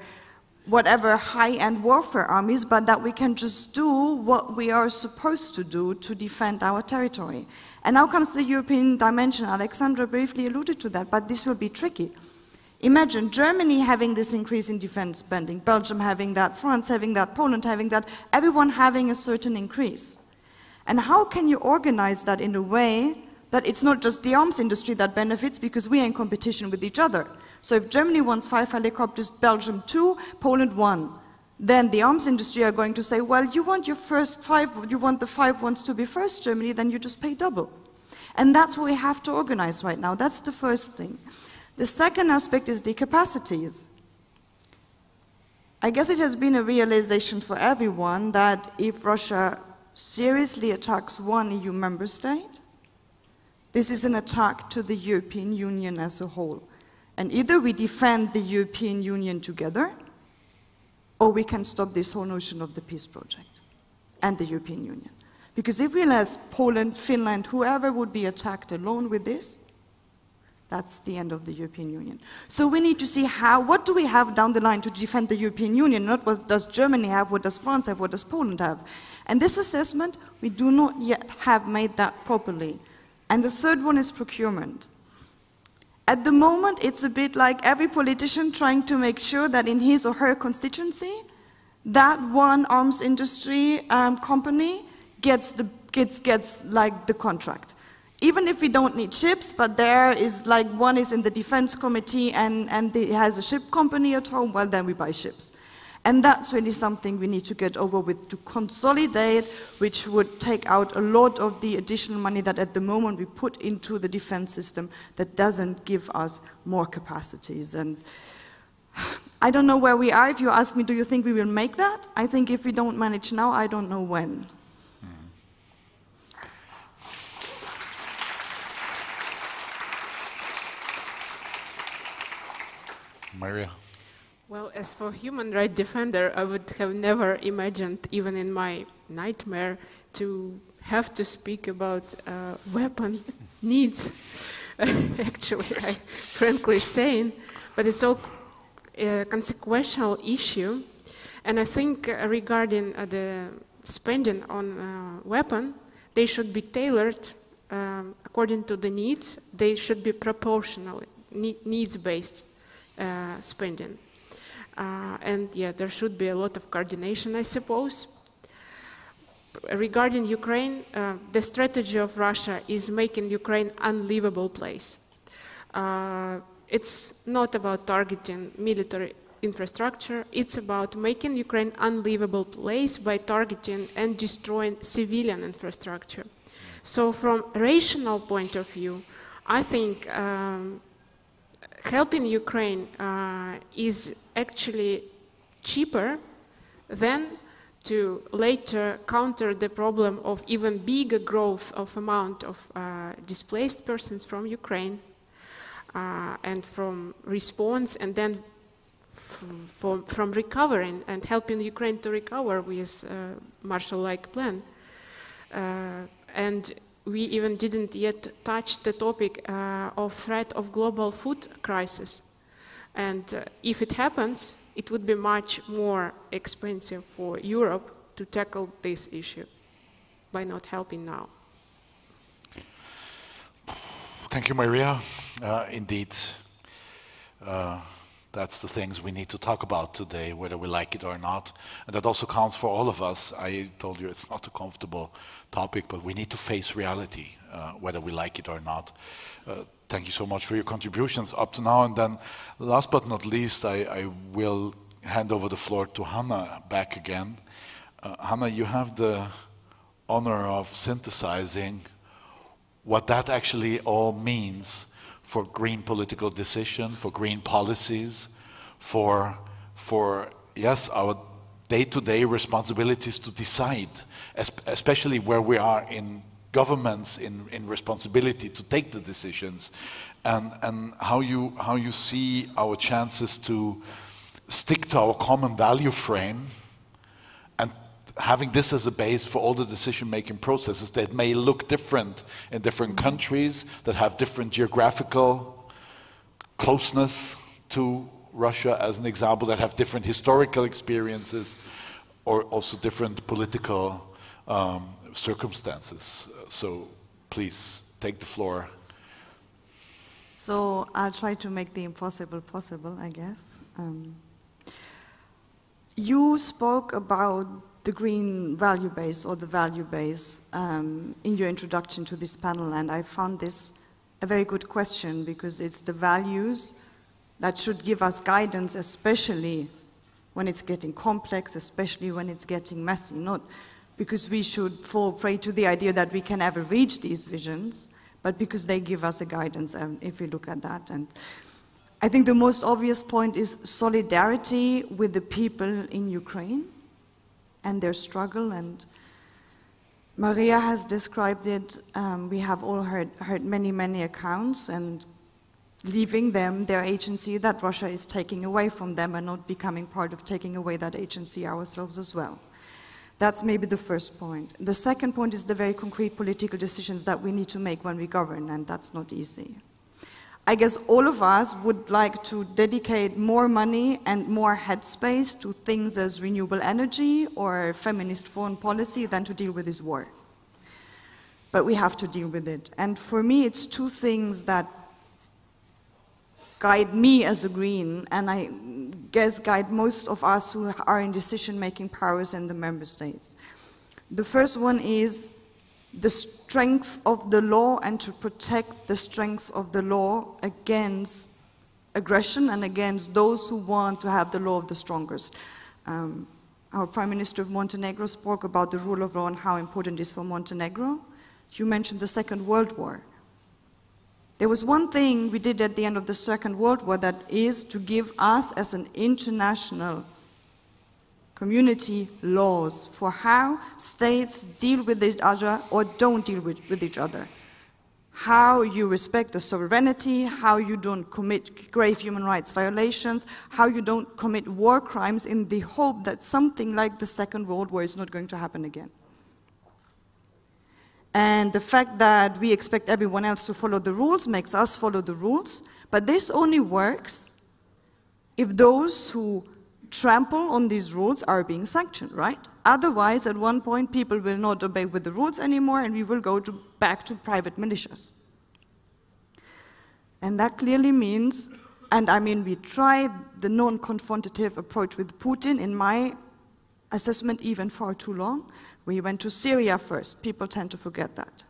whatever high-end warfare armies, but that we can just do what we are supposed to do to defend our territory. And now comes the European dimension. Alexandra briefly alluded to that, but this will be tricky. Imagine Germany having this increase in defense spending, Belgium having that, France having that, Poland having that, everyone having a certain increase. And how can you organize that in a way that it's not just the arms industry that benefits, because we are in competition with each other? So if Germany wants 5 helicopters, Belgium 2, Poland 1, then the arms industry are going to say, well, you want your first 5, you want the 5 ones to be first, Germany, then you just pay double. And that's what we have to organize right now. That's the first thing. The second aspect is the capacities. I guess it has been a realization for everyone that if Russia seriously attacks one EU member state, this is an attack to the European Union as a whole. And either we defend the European Union together, or we can stop this whole notion of the peace project and the European Union. Because if we let Poland, Finland, whoever would be attacked alone with this, that's the end of the European Union. So we need to see how, what do we have down the line to defend the European Union, not what does Germany have, what does France have, what does Poland have. And this assessment, we do not yet have made that properly. And the third one is procurement. At the moment, it's a bit like every politician trying to make sure that in his or her constituency, that one arms industry company gets like the contract. Even if we don't need ships, but there is like one is in the defense committee and it has a ship company at home, well, then we buy ships. And that's really something we need to get over with to consolidate, which would take out a lot of the additional money that at the moment we put into the defense system that doesn't give us more capacities. And I don't know where we are. If you ask me, do you think we will make that? I think if we don't manage now, I don't know when. Maria. Well, as for human rights defender, I would have never imagined, even in my nightmare, to have to speak about weapon needs, actually, I frankly saying, but it's all a consequential issue. And I think regarding the spending on weapon, they should be tailored according to the needs. They should be proportional, needs-based spending. And yeah, there should be a lot of coordination, I suppose. Regarding Ukraine, the strategy of Russia is making Ukraine an unlivable place. It's not about targeting military infrastructure, it's about making Ukraine an unlivable place by targeting and destroying civilian infrastructure. So from a rational point of view, I think helping Ukraine is actually cheaper than to later counter the problem of even bigger growth of amount of displaced persons from Ukraine and from response, and then from recovering and helping Ukraine to recover with Marshall-like plan. And we even didn't yet touch the topic of threat of global food crisis. And if it happens, it would be much more expensive for Europe to tackle this issue by not helping now. Thank you, Maria. Indeed, That's the things we need to talk about today, whether we like it or not. And that also counts for all of us. I told you it's not a comfortable topic, but we need to face reality, whether we like it or not. Thank you so much for your contributions up to now. And then last but not least, I will hand over the floor to Hannah back again. Hannah, you have the honor of synthesizing what that actually all means for green political decision, for green policies, for yes, our day-to-day responsibilities to decide, especially where we are in governments, in responsibility to take the decisions, and how you see our chances to stick to our common value frame, and having this as a base for all the decision-making processes that may look different in different countries, that have different geographical closeness to Russia, as an example, that have different historical experiences, or also different political circumstances. So please, take the floor. So I'll try to make the impossible possible, I guess. You spoke about the green value base, or the value base, in your introduction to this panel, and I found this a very good question, because it's the values that should give us guidance, especially when it's getting complex, especially when it's getting messy, not because we should fall prey to the idea that we can ever reach these visions, but because they give us a guidance, if we look at that. And I think the most obvious point is solidarity with the people in Ukraine and their struggle, and Maria has described it. We have all heard many accounts, and leaving them their agency that Russia is taking away from them, and not becoming part of taking away that agency ourselves as well. That's maybe the first point. The second point is the very concrete political decisions that we need to make when we govern, and that's not easy. I guess all of us would like to dedicate more money and more headspace to things as renewable energy or feminist foreign policy than to deal with this war. But we have to deal with it. And for me, it's two things that guide me as a green, and I guess guide most of us who are in decision-making powers in the member states. The first one is the strength of the law, and to protect the strength of the law against aggression and against those who want to have the law of the strongest. Our Prime Minister of Montenegro spoke about the rule of law and how important it is for Montenegro. You mentioned the Second World War. There was one thing we did at the end of the Second World War, that is to give us as an international community laws for how states deal with each other or don't deal with each other. How you respect the sovereignty, how you don't commit grave human rights violations, how you don't commit war crimes, in the hope that something like the Second World War is not going to happen again. And the fact that we expect everyone else to follow the rules makes us follow the rules, but this only works if those who trample on these rules are being sanctioned, right? Otherwise, at one point, people will not obey with the rules anymore, and we will go back to private militias. And that clearly means, and I mean, we tried the non-confrontative approach with Putin, in my assessment, even far too long. We went to Syria first. People tend to forget that.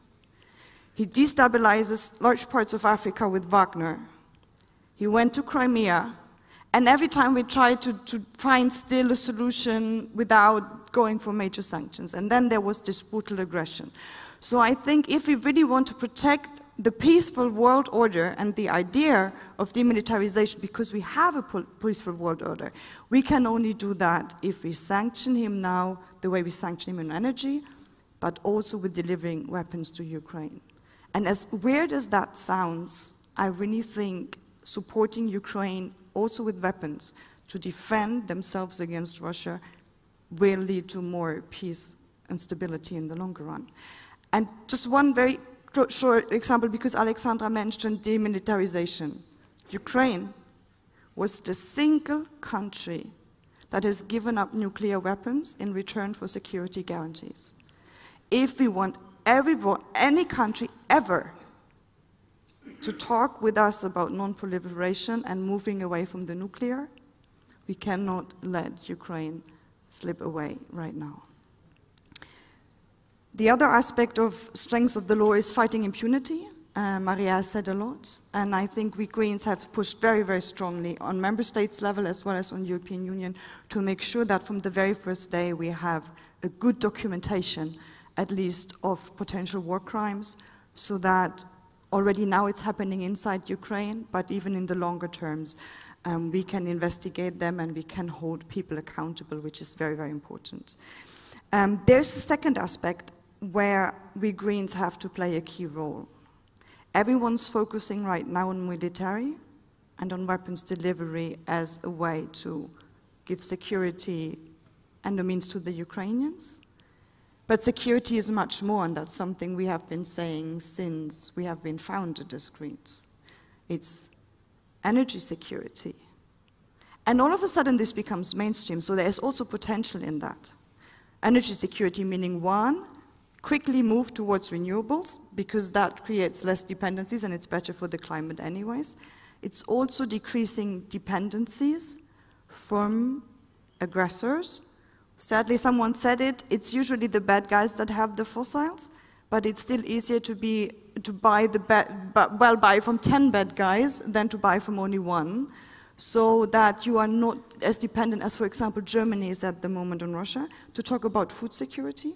He destabilizes large parts of Africa with Wagner. He went to Crimea. And every time we try to find still a solution without going for major sanctions. And then there was this brutal aggression. So I think if we really want to protect the peaceful world order and the idea of demilitarization, because we have a peaceful world order, we can only do that if we sanction him now the way we sanction him in energy, but also with delivering weapons to Ukraine. And as weird as that sounds, I really think supporting Ukraine also with weapons to defend themselves against Russia will lead to more peace and stability in the longer run. And just one very short example, because Alexandra mentioned demilitarization. Ukraine was the single country that has given up nuclear weapons in return for security guarantees. If we want any country ever to talk with us about non-proliferation and moving away from the nuclear. We cannot let Ukraine slip away right now. The other aspect of strength of the law is fighting impunity. Maria has said a lot, and I think we Greens have pushed very, very strongly on member states level as well as on European Union to make sure that from the very first day we have a good documentation, at least of potential war crimes, so that already now it's happening inside Ukraine, but even in the longer terms, we can investigate them and we can hold people accountable, which is very, very important. There's a second aspect where we Greens have to play a key role. Everyone's focusing right now on military and on weapons delivery as a way to give security and a means to the Ukrainians. But security is much more, and that's something we have been saying since we have been founded as Greens. It's energy security. And all of a sudden this becomes mainstream, so there is also potential in that. Energy security meaning one, quickly move towards renewables, because that creates less dependencies and it's better for the climate anyways. It's also decreasing dependencies from aggressors. Sadly, someone said it, it's usually the bad guys that have the fossils, but it's still easier to buy from 10 bad guys than to buy from only one, so that you are not as dependent as, for example, Germany is at the moment on Russia. To talk about food security,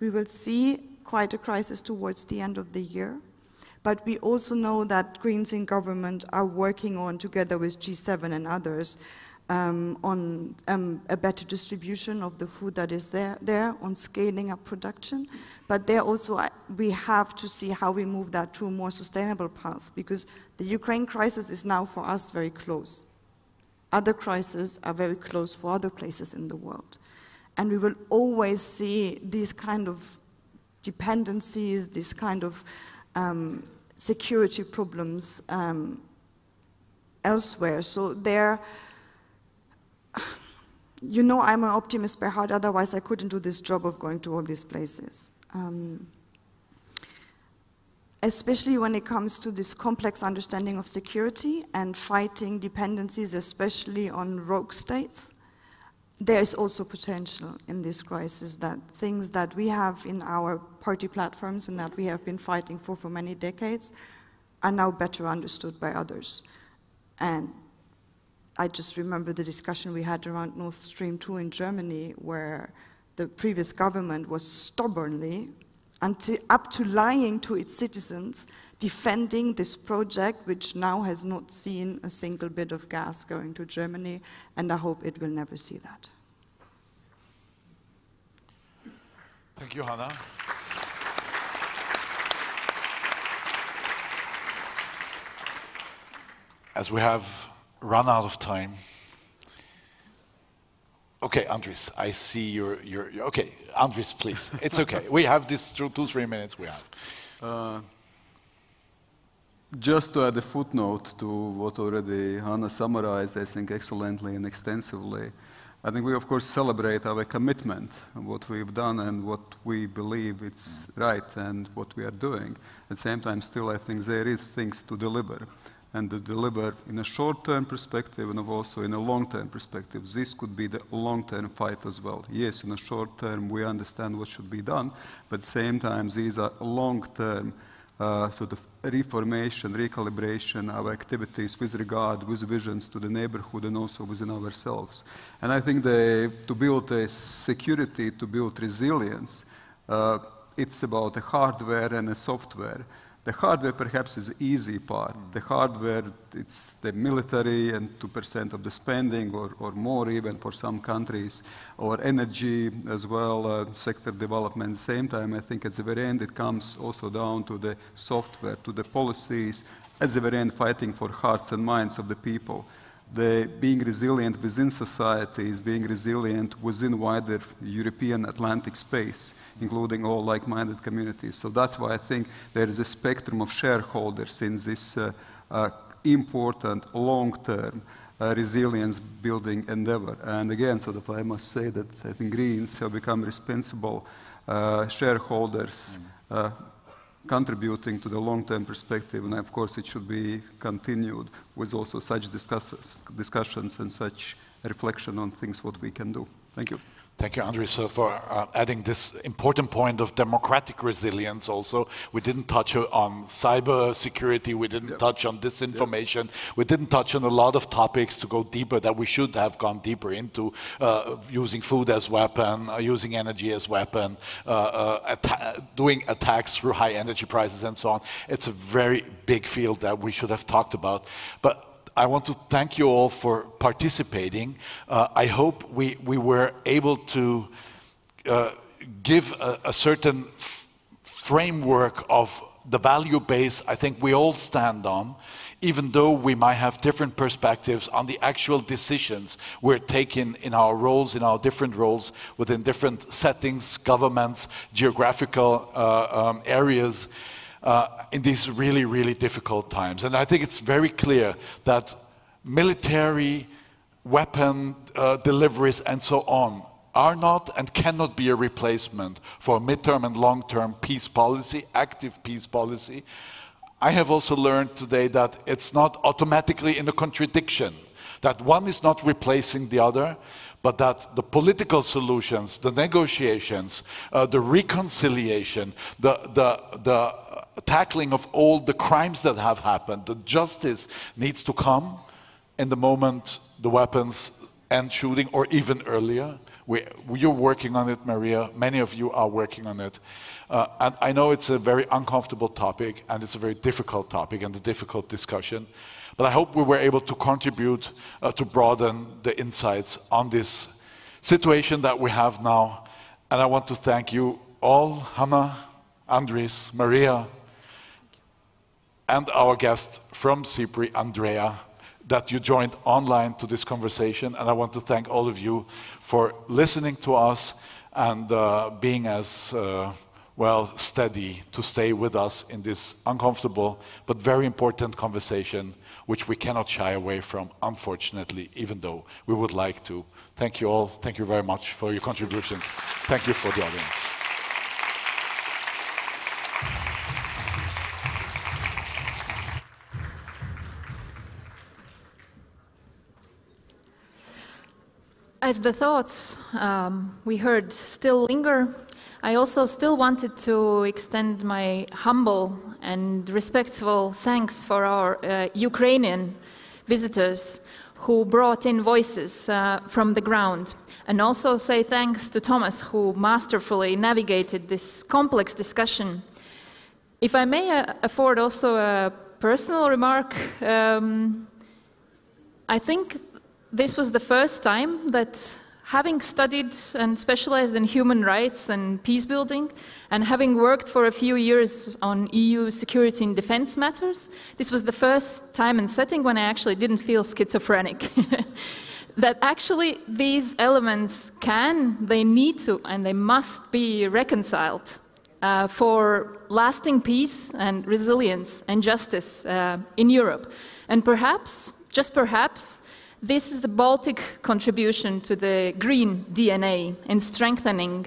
we will see quite a crisis towards the end of the year, but we also know that Greens in government are working on, together with G7 and others, on a better distribution of the food that is there, on scaling up production. But there also we have to see how we move that to a more sustainable path, because the Ukraine crisis is now for us very close. Other crises are very close for other places in the world. And we will always see these kind of dependencies, these kind of security problems elsewhere. So there, you know, I'm an optimist by heart, otherwise I couldn't do this job of going to all these places. Especially when it comes to this complex understanding of security and fighting dependencies, especially on rogue states, there is also potential in this crisis that things that we have in our party platforms and that we have been fighting for many decades are now better understood by others. And I just remember the discussion we had around Nord Stream 2 in Germany, where the previous government was stubbornly, up to lying to its citizens, defending this project, which now has not seen a single bit of gas going to Germany, and I hope it will never see that. Thank you, Hannah. As we have run out of time. Okay, Andris, I see your okay, Andris, please. It's okay. We have this 2-3 minutes we have. Just to add a footnote to what already Hannah summarized, I think, excellently and extensively. I think we, of course, celebrate our commitment, what we've done and what we believe it's right and what we are doing. At the same time, still, I think there is things to deliver, and to deliver in a short-term perspective and also in a long-term perspective. This could be the long-term fight as well. Yes, in the short term, we understand what should be done, but at the same time, these are long-term sort of reformation, recalibration, our activities with regard, with visions to the neighborhood and also within ourselves. And I think to build a security, to build resilience, it's about a hardware and a software. The hardware perhaps is the easy part. The hardware, it's the military and 2% of the spending or more even for some countries, or energy as well, sector development. At the same time, I think at the very end it comes also down to the software, to the policies, at the very end fighting for hearts and minds of the people. Being resilient within societies, being resilient within wider European Atlantic space, including all like-minded communities. So that's why I think there is a spectrum of shareholders in this important long-term resilience-building endeavor. And again, sort of, I must say that I think Greens have become responsible shareholders contributing to the long-term perspective, and of course it should be continued with also such discussions and such reflection on things what we can do. Thank you. Thank you, Andris, for adding this important point of democratic resilience also. We didn't touch on cyber security, we didn't touch on disinformation, we didn't touch on a lot of topics to go deeper that we should have gone deeper into, using food as weapon, using energy as weapon, doing attacks through high energy prices and so on. It's a very big field that we should have talked about. But I want to thank you all for participating. I hope we were able to give a certain framework of the value base I think we all stand on, even though we might have different perspectives on the actual decisions we're taking in our roles, in our different roles, within different settings, governments, geographical areas. In these really, really difficult times. And I think it's very clear that military weapon deliveries and so on are not and cannot be a replacement for midterm and long-term peace policy, active peace policy. I have also learned today that it's not automatically in a contradiction, that one is not replacing the other, but that the political solutions, the negotiations, the reconciliation, the tackling of all the crimes that have happened, the justice needs to come in the moment the weapons end shooting, or even earlier. You're working on it, Maria. Many of you are working on it. And I know it's a very uncomfortable topic, and it's a very difficult topic and a difficult discussion. But I hope we were able to contribute to broaden the insights on this situation that we have now. And I want to thank you all, Hannah, Andris, Maria, and our guest from CIPRI, Andrea, that you joined online to this conversation. And I want to thank all of you for listening to us and being as well steady to stay with us in this uncomfortable but very important conversation, which we cannot shy away from, unfortunately, even though we would like to. Thank you all. Thank you very much for your contributions. Thank you for the audience. As the thoughts we heard still linger, I also still wanted to extend my humble and respectful thanks for our Ukrainian visitors who brought in voices from the ground, and also say thanks to Thomas, who masterfully navigated this complex discussion. If I may afford also a personal remark, I think this was the first time that, having studied and specialized in human rights and peace building, and having worked for a few years on EU security and defense matters, this was the first time and setting when I actually didn't feel schizophrenic. That actually these elements can, they need to, and they must be reconciled for lasting peace and resilience and justice in Europe. And perhaps, just perhaps, this is the Baltic contribution to the green DNA in strengthening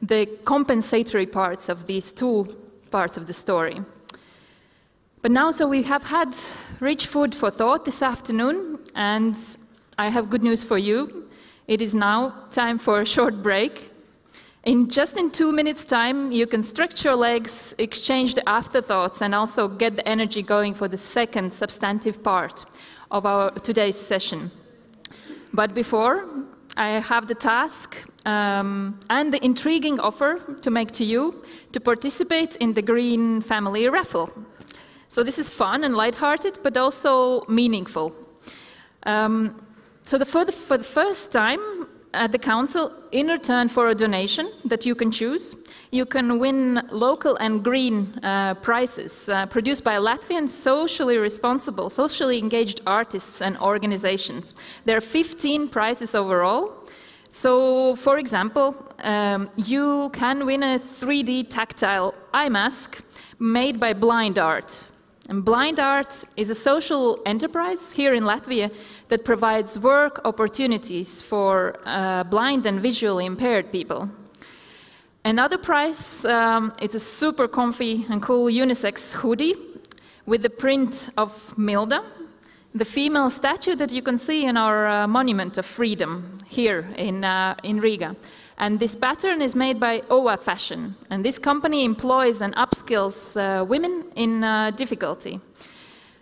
the compensatory parts of these two parts of the story. But now, so we have had rich food for thought this afternoon, and I have good news for you. It is now time for a short break. In 2 minutes' time, you can stretch your legs, exchange the afterthoughts, and also get the energy going for the second substantive part of our today's session. But before, I have the task and the intriguing offer to make to you to participate in the Green Family Raffle. So this is fun and lighthearted, but also meaningful. So for the first time at the Council, in return for a donation that you can choose, you can win local and green prizes produced by Latvian socially responsible, socially engaged artists and organizations. There are 15 prizes overall. So, for example, you can win a 3D tactile eye mask made by Blind Art. And Blind Art is a social enterprise here in Latvia that provides work opportunities for blind and visually impaired people. Another prize, it's a super comfy and cool unisex hoodie with the print of Milda, the female statue that you can see in our Monument of Freedom here in Riga. And this pattern is made by OA Fashion, and this company employs and upskills women in difficulty.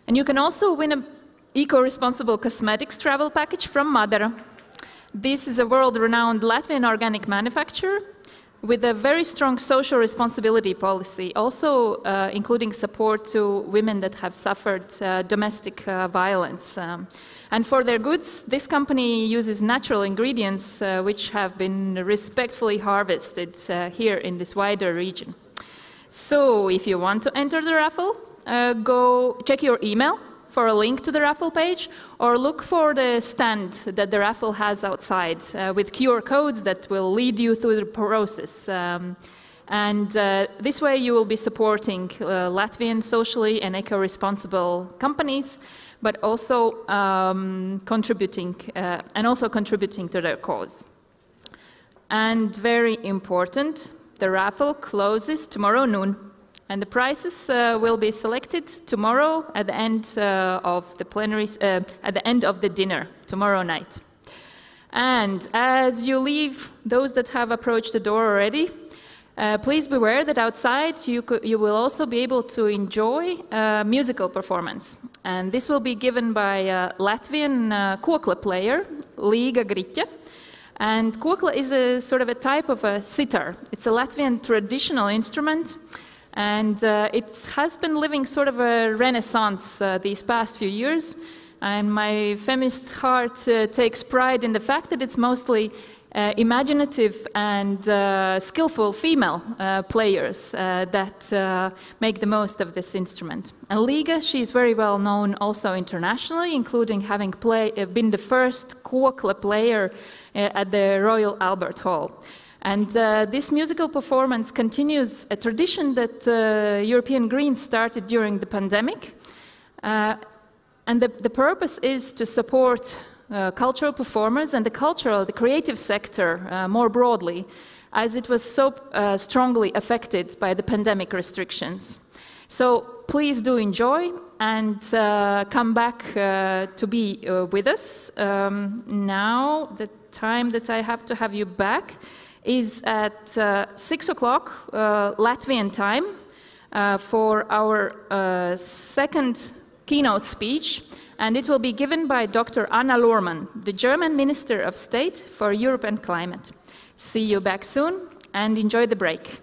And you can also win an eco-responsible cosmetics travel package from Madara. This is a world-renowned Latvian organic manufacturer with a very strong social responsibility policy, also including support to women that have suffered domestic violence. And for their goods, this company uses natural ingredients which have been respectfully harvested here in this wider region. So if you want to enter the raffle, go check your email for a link to the raffle page, or look for the stand that the raffle has outside with QR codes that will lead you through the process. And this way you will be supporting Latvian socially and eco-responsible companies, but also contributing to their cause. And very important, the raffle closes tomorrow noon. And the prizes will be selected tomorrow at the end of the plenary, at the end of the dinner tomorrow night. And as you leave, those that have approached the door already, please beware that outside you will also be able to enjoy a musical performance. And this will be given by a Latvian kokla player, Liga Gritje. And kokla is a sort of a type of a sitar. It's a Latvian traditional instrument. And it has been living sort of a renaissance these past few years. And my feminist heart takes pride in the fact that it's mostly imaginative and skillful female players that make the most of this instrument. And Liga, she's very well known also internationally, including having been the first kokla player at the Royal Albert Hall. And this musical performance continues a tradition that European Greens started during the pandemic. And the purpose is to support cultural performers and the creative sector more broadly, as it was so strongly affected by the pandemic restrictions. So please do enjoy and come back to be with us. Now, the time that I have to have you back is at 6 o'clock Latvian time for our second keynote speech, and it will be given by Dr. Anna Lührmann, the German Minister of State for Europe and Climate. See you back soon and enjoy the break.